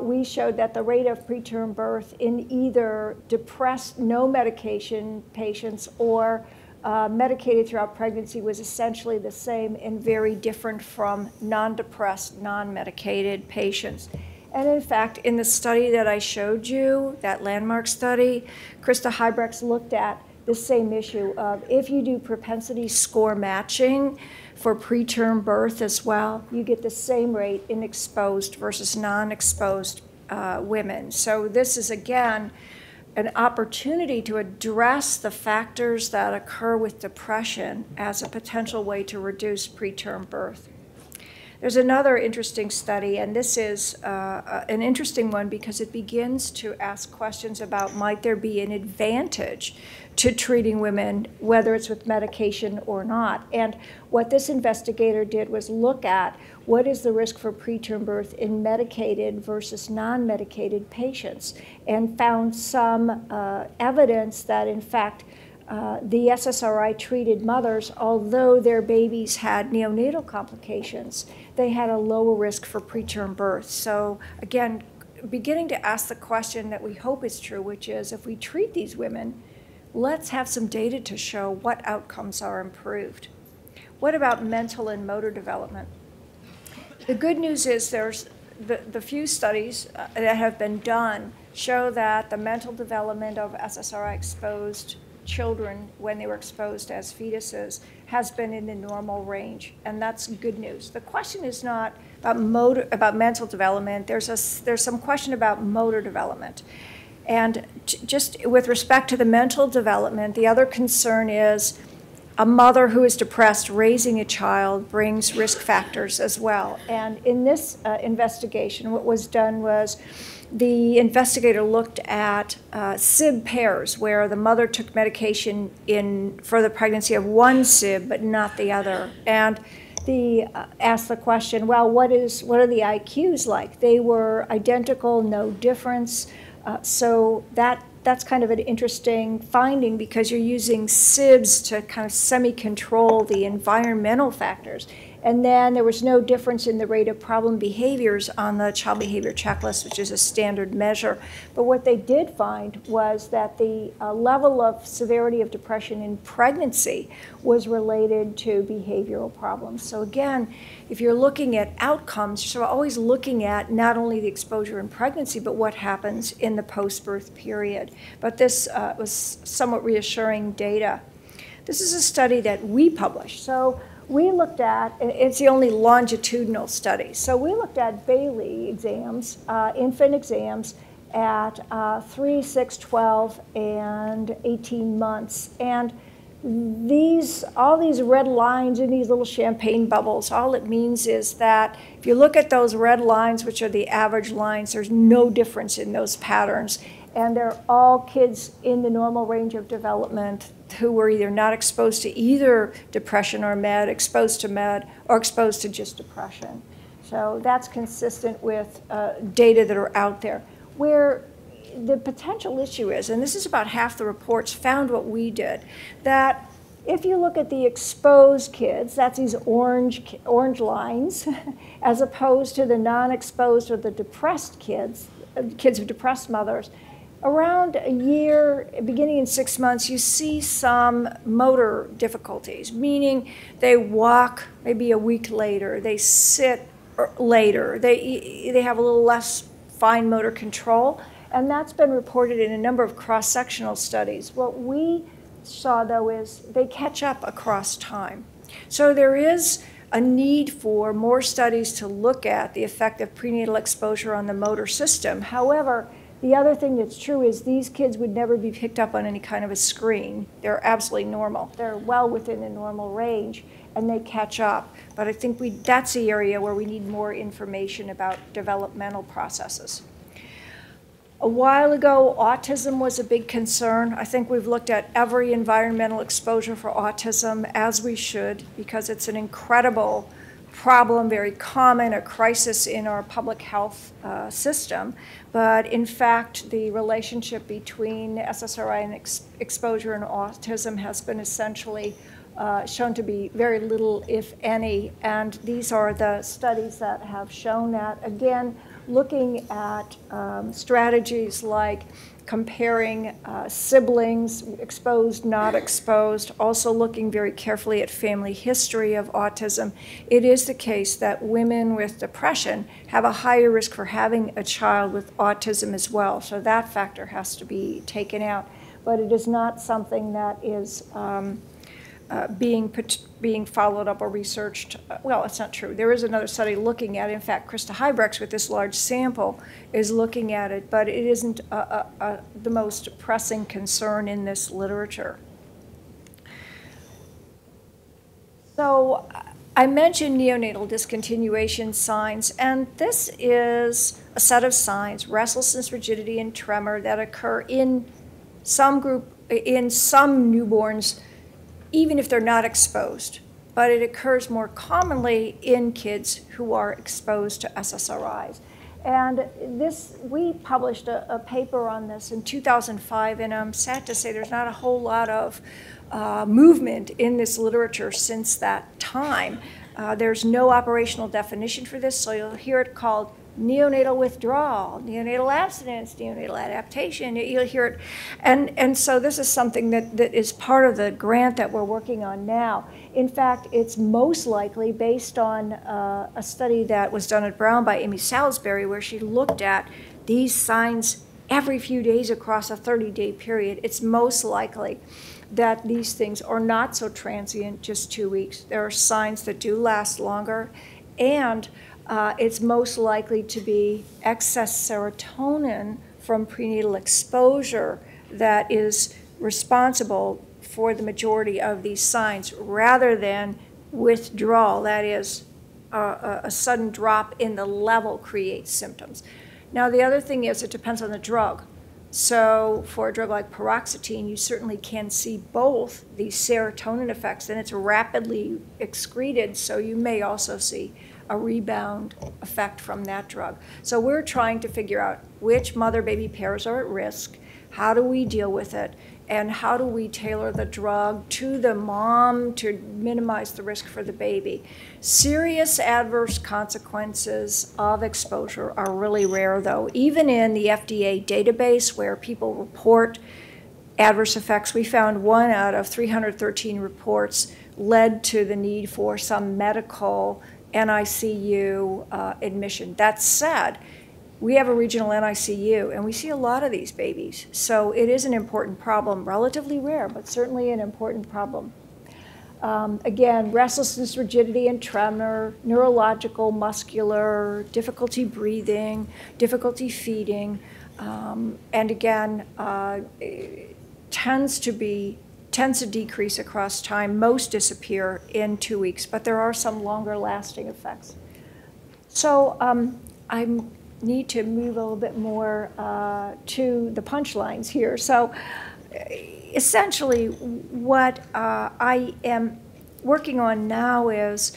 we showed that the rate of preterm birth in either depressed, no medication patients or medicated throughout pregnancy was essentially the same and very different from non-depressed, non-medicated patients. And in fact, in the study that I showed you, that landmark study, Krista Hybrex looked at the same issue of if you do propensity score matching for preterm birth as well, you get the same rate in exposed versus non-exposed women. So this is, again, an opportunity to address the factors that occur with depression as a potential way to reduce preterm birth. There's another interesting study, and this is an interesting one because it begins to ask questions about might there be an advantage to treating women, whether it's with medication or not. And what this investigator did was look at what is the risk for preterm birth in medicated versus non-medicated patients, and found some evidence that, in fact, the SSRI-treated mothers, although their babies had neonatal complications, they had a lower risk for preterm birth. So again, beginning to ask the question that we hope is true, which is if we treat these women, let's have some data to show what outcomes are improved. What about mental and motor development? The good news is there's the few studies that have been done show that the mental development of SSRI-exposed children when they were exposed as fetuses has been in the normal range, and that's good news. The question is not about mental development. There's some question about motor development. And just with respect to the mental development, the other concern is a mother who is depressed raising a child brings risk factors as well. And in this investigation, what was done was the investigator looked at SIB pairs, where the mother took medication for the pregnancy of one SIB but not the other, and they asked the question, well, what are the IQs like? They were identical, no difference. So that's kind of an interesting finding because you're using SIBs to kind of semi-control the environmental factors. And then there was no difference in the rate of problem behaviors on the child behavior checklist, which is a standard measure. But what they did find was that the level of severity of depression in pregnancy was related to behavioral problems. So again, if you're looking at outcomes, you're always looking at not only the exposure in pregnancy, but what happens in the post-birth period. But this was somewhat reassuring data. This is a study that we published. So we looked at, and it's the only longitudinal study, so we looked at Bailey exams, infant exams at 3, 6, 12, and 18 months. And all these red lines in these little champagne bubbles, all it means is that if you look at those red lines, which are the average lines, there's no difference in those patterns. And they're all kids in the normal range of development who were either not exposed to either depression or med, exposed to med, or exposed to just depression. So that's consistent with data that are out there. Where the potential issue is, and this is about half the reports found what we did, that if you look at the exposed kids, that's these orange lines, as opposed to the non-exposed or the depressed kids, kids of depressed mothers, around a year, beginning in 6 months, you see some motor difficulties, meaning they walk maybe a week later, they sit later, they have a little less fine motor control, and that's been reported in a number of cross-sectional studies. What we saw, though, is they catch up across time. So there is a need for more studies to look at the effect of prenatal exposure on the motor system. However, the other thing that's true is these kids would never be picked up on any kind of a screen. They're absolutely normal. They're well within the normal range, and they catch up. But I think that's the area where we need more information about developmental processes. A while ago, autism was a big concern. I think we've looked at every environmental exposure for autism, as we should, because it's an incredible problem, very common, a crisis in our public health system. But in fact, the relationship between SSRI and exposure and autism has been essentially shown to be very little, if any. And these are the studies that have shown that. Again, looking at strategies like comparing siblings, exposed, not exposed, also looking very carefully at family history of autism, it is the case that women with depression have a higher risk for having a child with autism as well. So that factor has to be taken out. But it is not something that is being followed up or researched. Well, it's not true. There is another study looking at it. In fact, Krista Hybrex, with this large sample, is looking at it, but it isn't the most pressing concern in this literature. So I mentioned neonatal discontinuation signs, and this is a set of signs, restlessness, rigidity, and tremor that occur in some newborns, even if they're not exposed, but it occurs more commonly in kids who are exposed to SSRIs. And this, we published a paper on this in 2005, and I'm sad to say there's not a whole lot of movement in this literature since that time. There's no operational definition for this, so you'll hear it called neonatal withdrawal, neonatal abstinence, neonatal adaptation. You'll hear it. And so this is something that is part of the grant that we're working on now. In fact, it's most likely based on a study that was done at Brown by Amy Salisbury, where she looked at these signs every few days across a 30-day period. It's most likely that these things are not so transient, just 2 weeks. There are signs that do last longer, and it's most likely to be excess serotonin from prenatal exposure that is responsible for the majority of these signs, rather than withdrawal. That is, a sudden drop in the level creates symptoms. Now, the other thing is it depends on the drug. So for a drug like paroxetine, you certainly can see both these serotonin effects, and it's rapidly excreted, so you may also see a rebound effect from that drug. So we're trying to figure out which mother-baby pairs are at risk, how do we deal with it, and how do we tailor the drug to the mom to minimize the risk for the baby. Serious adverse consequences of exposure are really rare, though. Even in the FDA database where people report adverse effects, we found 1 out of 313 reports led to the need for some medical NICU admission. That said, we have a regional NICU, and we see a lot of these babies. So it is an important problem, relatively rare, but certainly an important problem. Again, restlessness, rigidity, and tremor, neurological, muscular, difficulty breathing, difficulty feeding, and again, tends to decrease across time. Most disappear in 2 weeks, but there are some longer lasting effects. So I need to move a little bit more to the punchlines here. So essentially what I am working on now is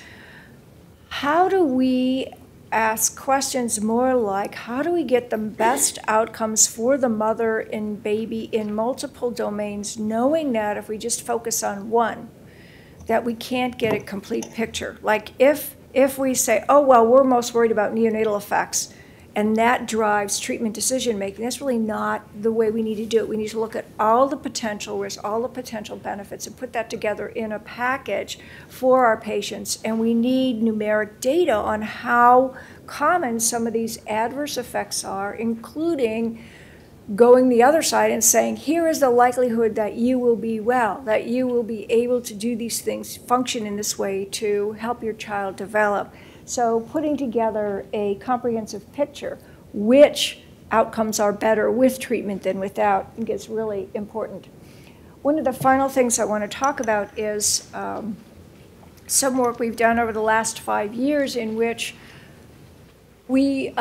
how do we ask questions more like, how do we get the best outcomes for the mother and baby in multiple domains, knowing that if we just focus on one, that we can't get a complete picture. Like if we say, oh, well, we're most worried about neonatal effects, and that drives treatment decision-making, that's really not the way we need to do it. We need to look at all the potential risks, all the potential benefits, and put that together in a package for our patients. And we need numeric data on how common some of these adverse effects are, including going the other side and saying, here is the likelihood that you will be well, that you will be able to do these things, function in this way to help your child develop. So putting together a comprehensive picture, which outcomes are better with treatment than without, gets really important. One of the final things I want to talk about is some work we've done over the last 5 years in which we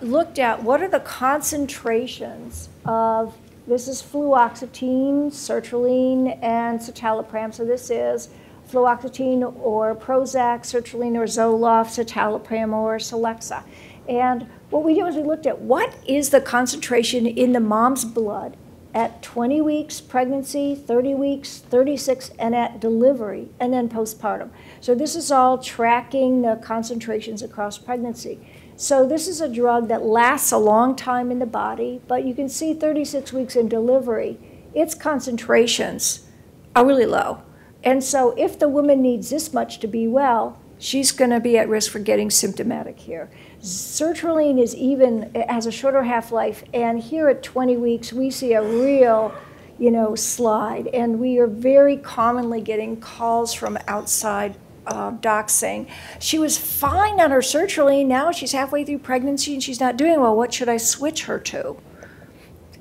looked at what are the concentrations of, this is fluoxetine, sertraline, and citalopram. So this is fluoxetine or Prozac, sertraline or Zoloft, citalopram or Celexa. And what we did was we looked at what is the concentration in the mom's blood at 20 weeks pregnancy, 30 weeks, 36, and at delivery, and then postpartum. So this is all tracking the concentrations across pregnancy. So this is a drug that lasts a long time in the body, but you can see 36 weeks in delivery, its concentrations are really low. And so if the woman needs this much to be well, she's gonna be at risk for getting symptomatic here. Sertraline is even, it has a shorter half-life, and here at 20 weeks, we see a real, slide, and we are very commonly getting calls from outside docs saying, she was fine on her sertraline, now she's halfway through pregnancy and she's not doing well, what should I switch her to?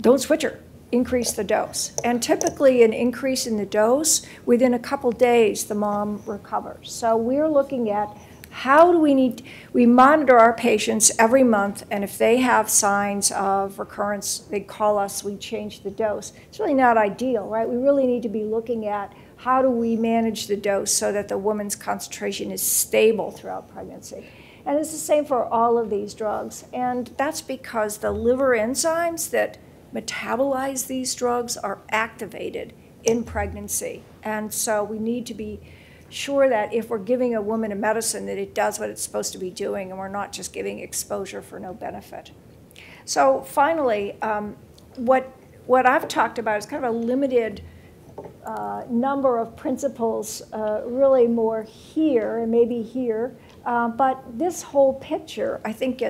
Don't switch her, increase the dose. And typically an increase in the dose, within a couple days, the mom recovers. So we're looking at how do we need, we monitor our patients every month, and if they have signs of recurrence, they call us, we change the dose. It's really not ideal, right? We really need to be looking at how do we manage the dose so that the woman's concentration is stable throughout pregnancy. And it's the same for all of these drugs. And that's because the liver enzymes that metabolize these drugs are activated in pregnancy. And so we need to be sure that if we're giving a woman a medicine that it does what it's supposed to be doing and we're not just giving exposure for no benefit. So finally, what I've talked about is kind of a limited number of principles, really more here and maybe here, but this whole picture I think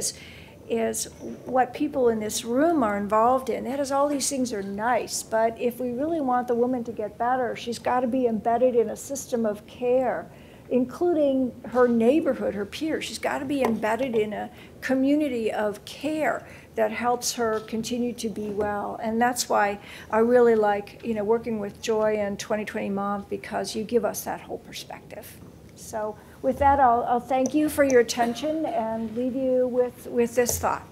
is what people in this room are involved in. That is, all these things are nice, but if we really want the woman to get better, she's got to be embedded in a system of care, including her neighborhood, her peers. She's got to be embedded in a community of care that helps her continue to be well. And that's why I really like working with Joy and 2020 Mom, because you give us that whole perspective. So with that, I'll thank you for your attention and leave you with this thought.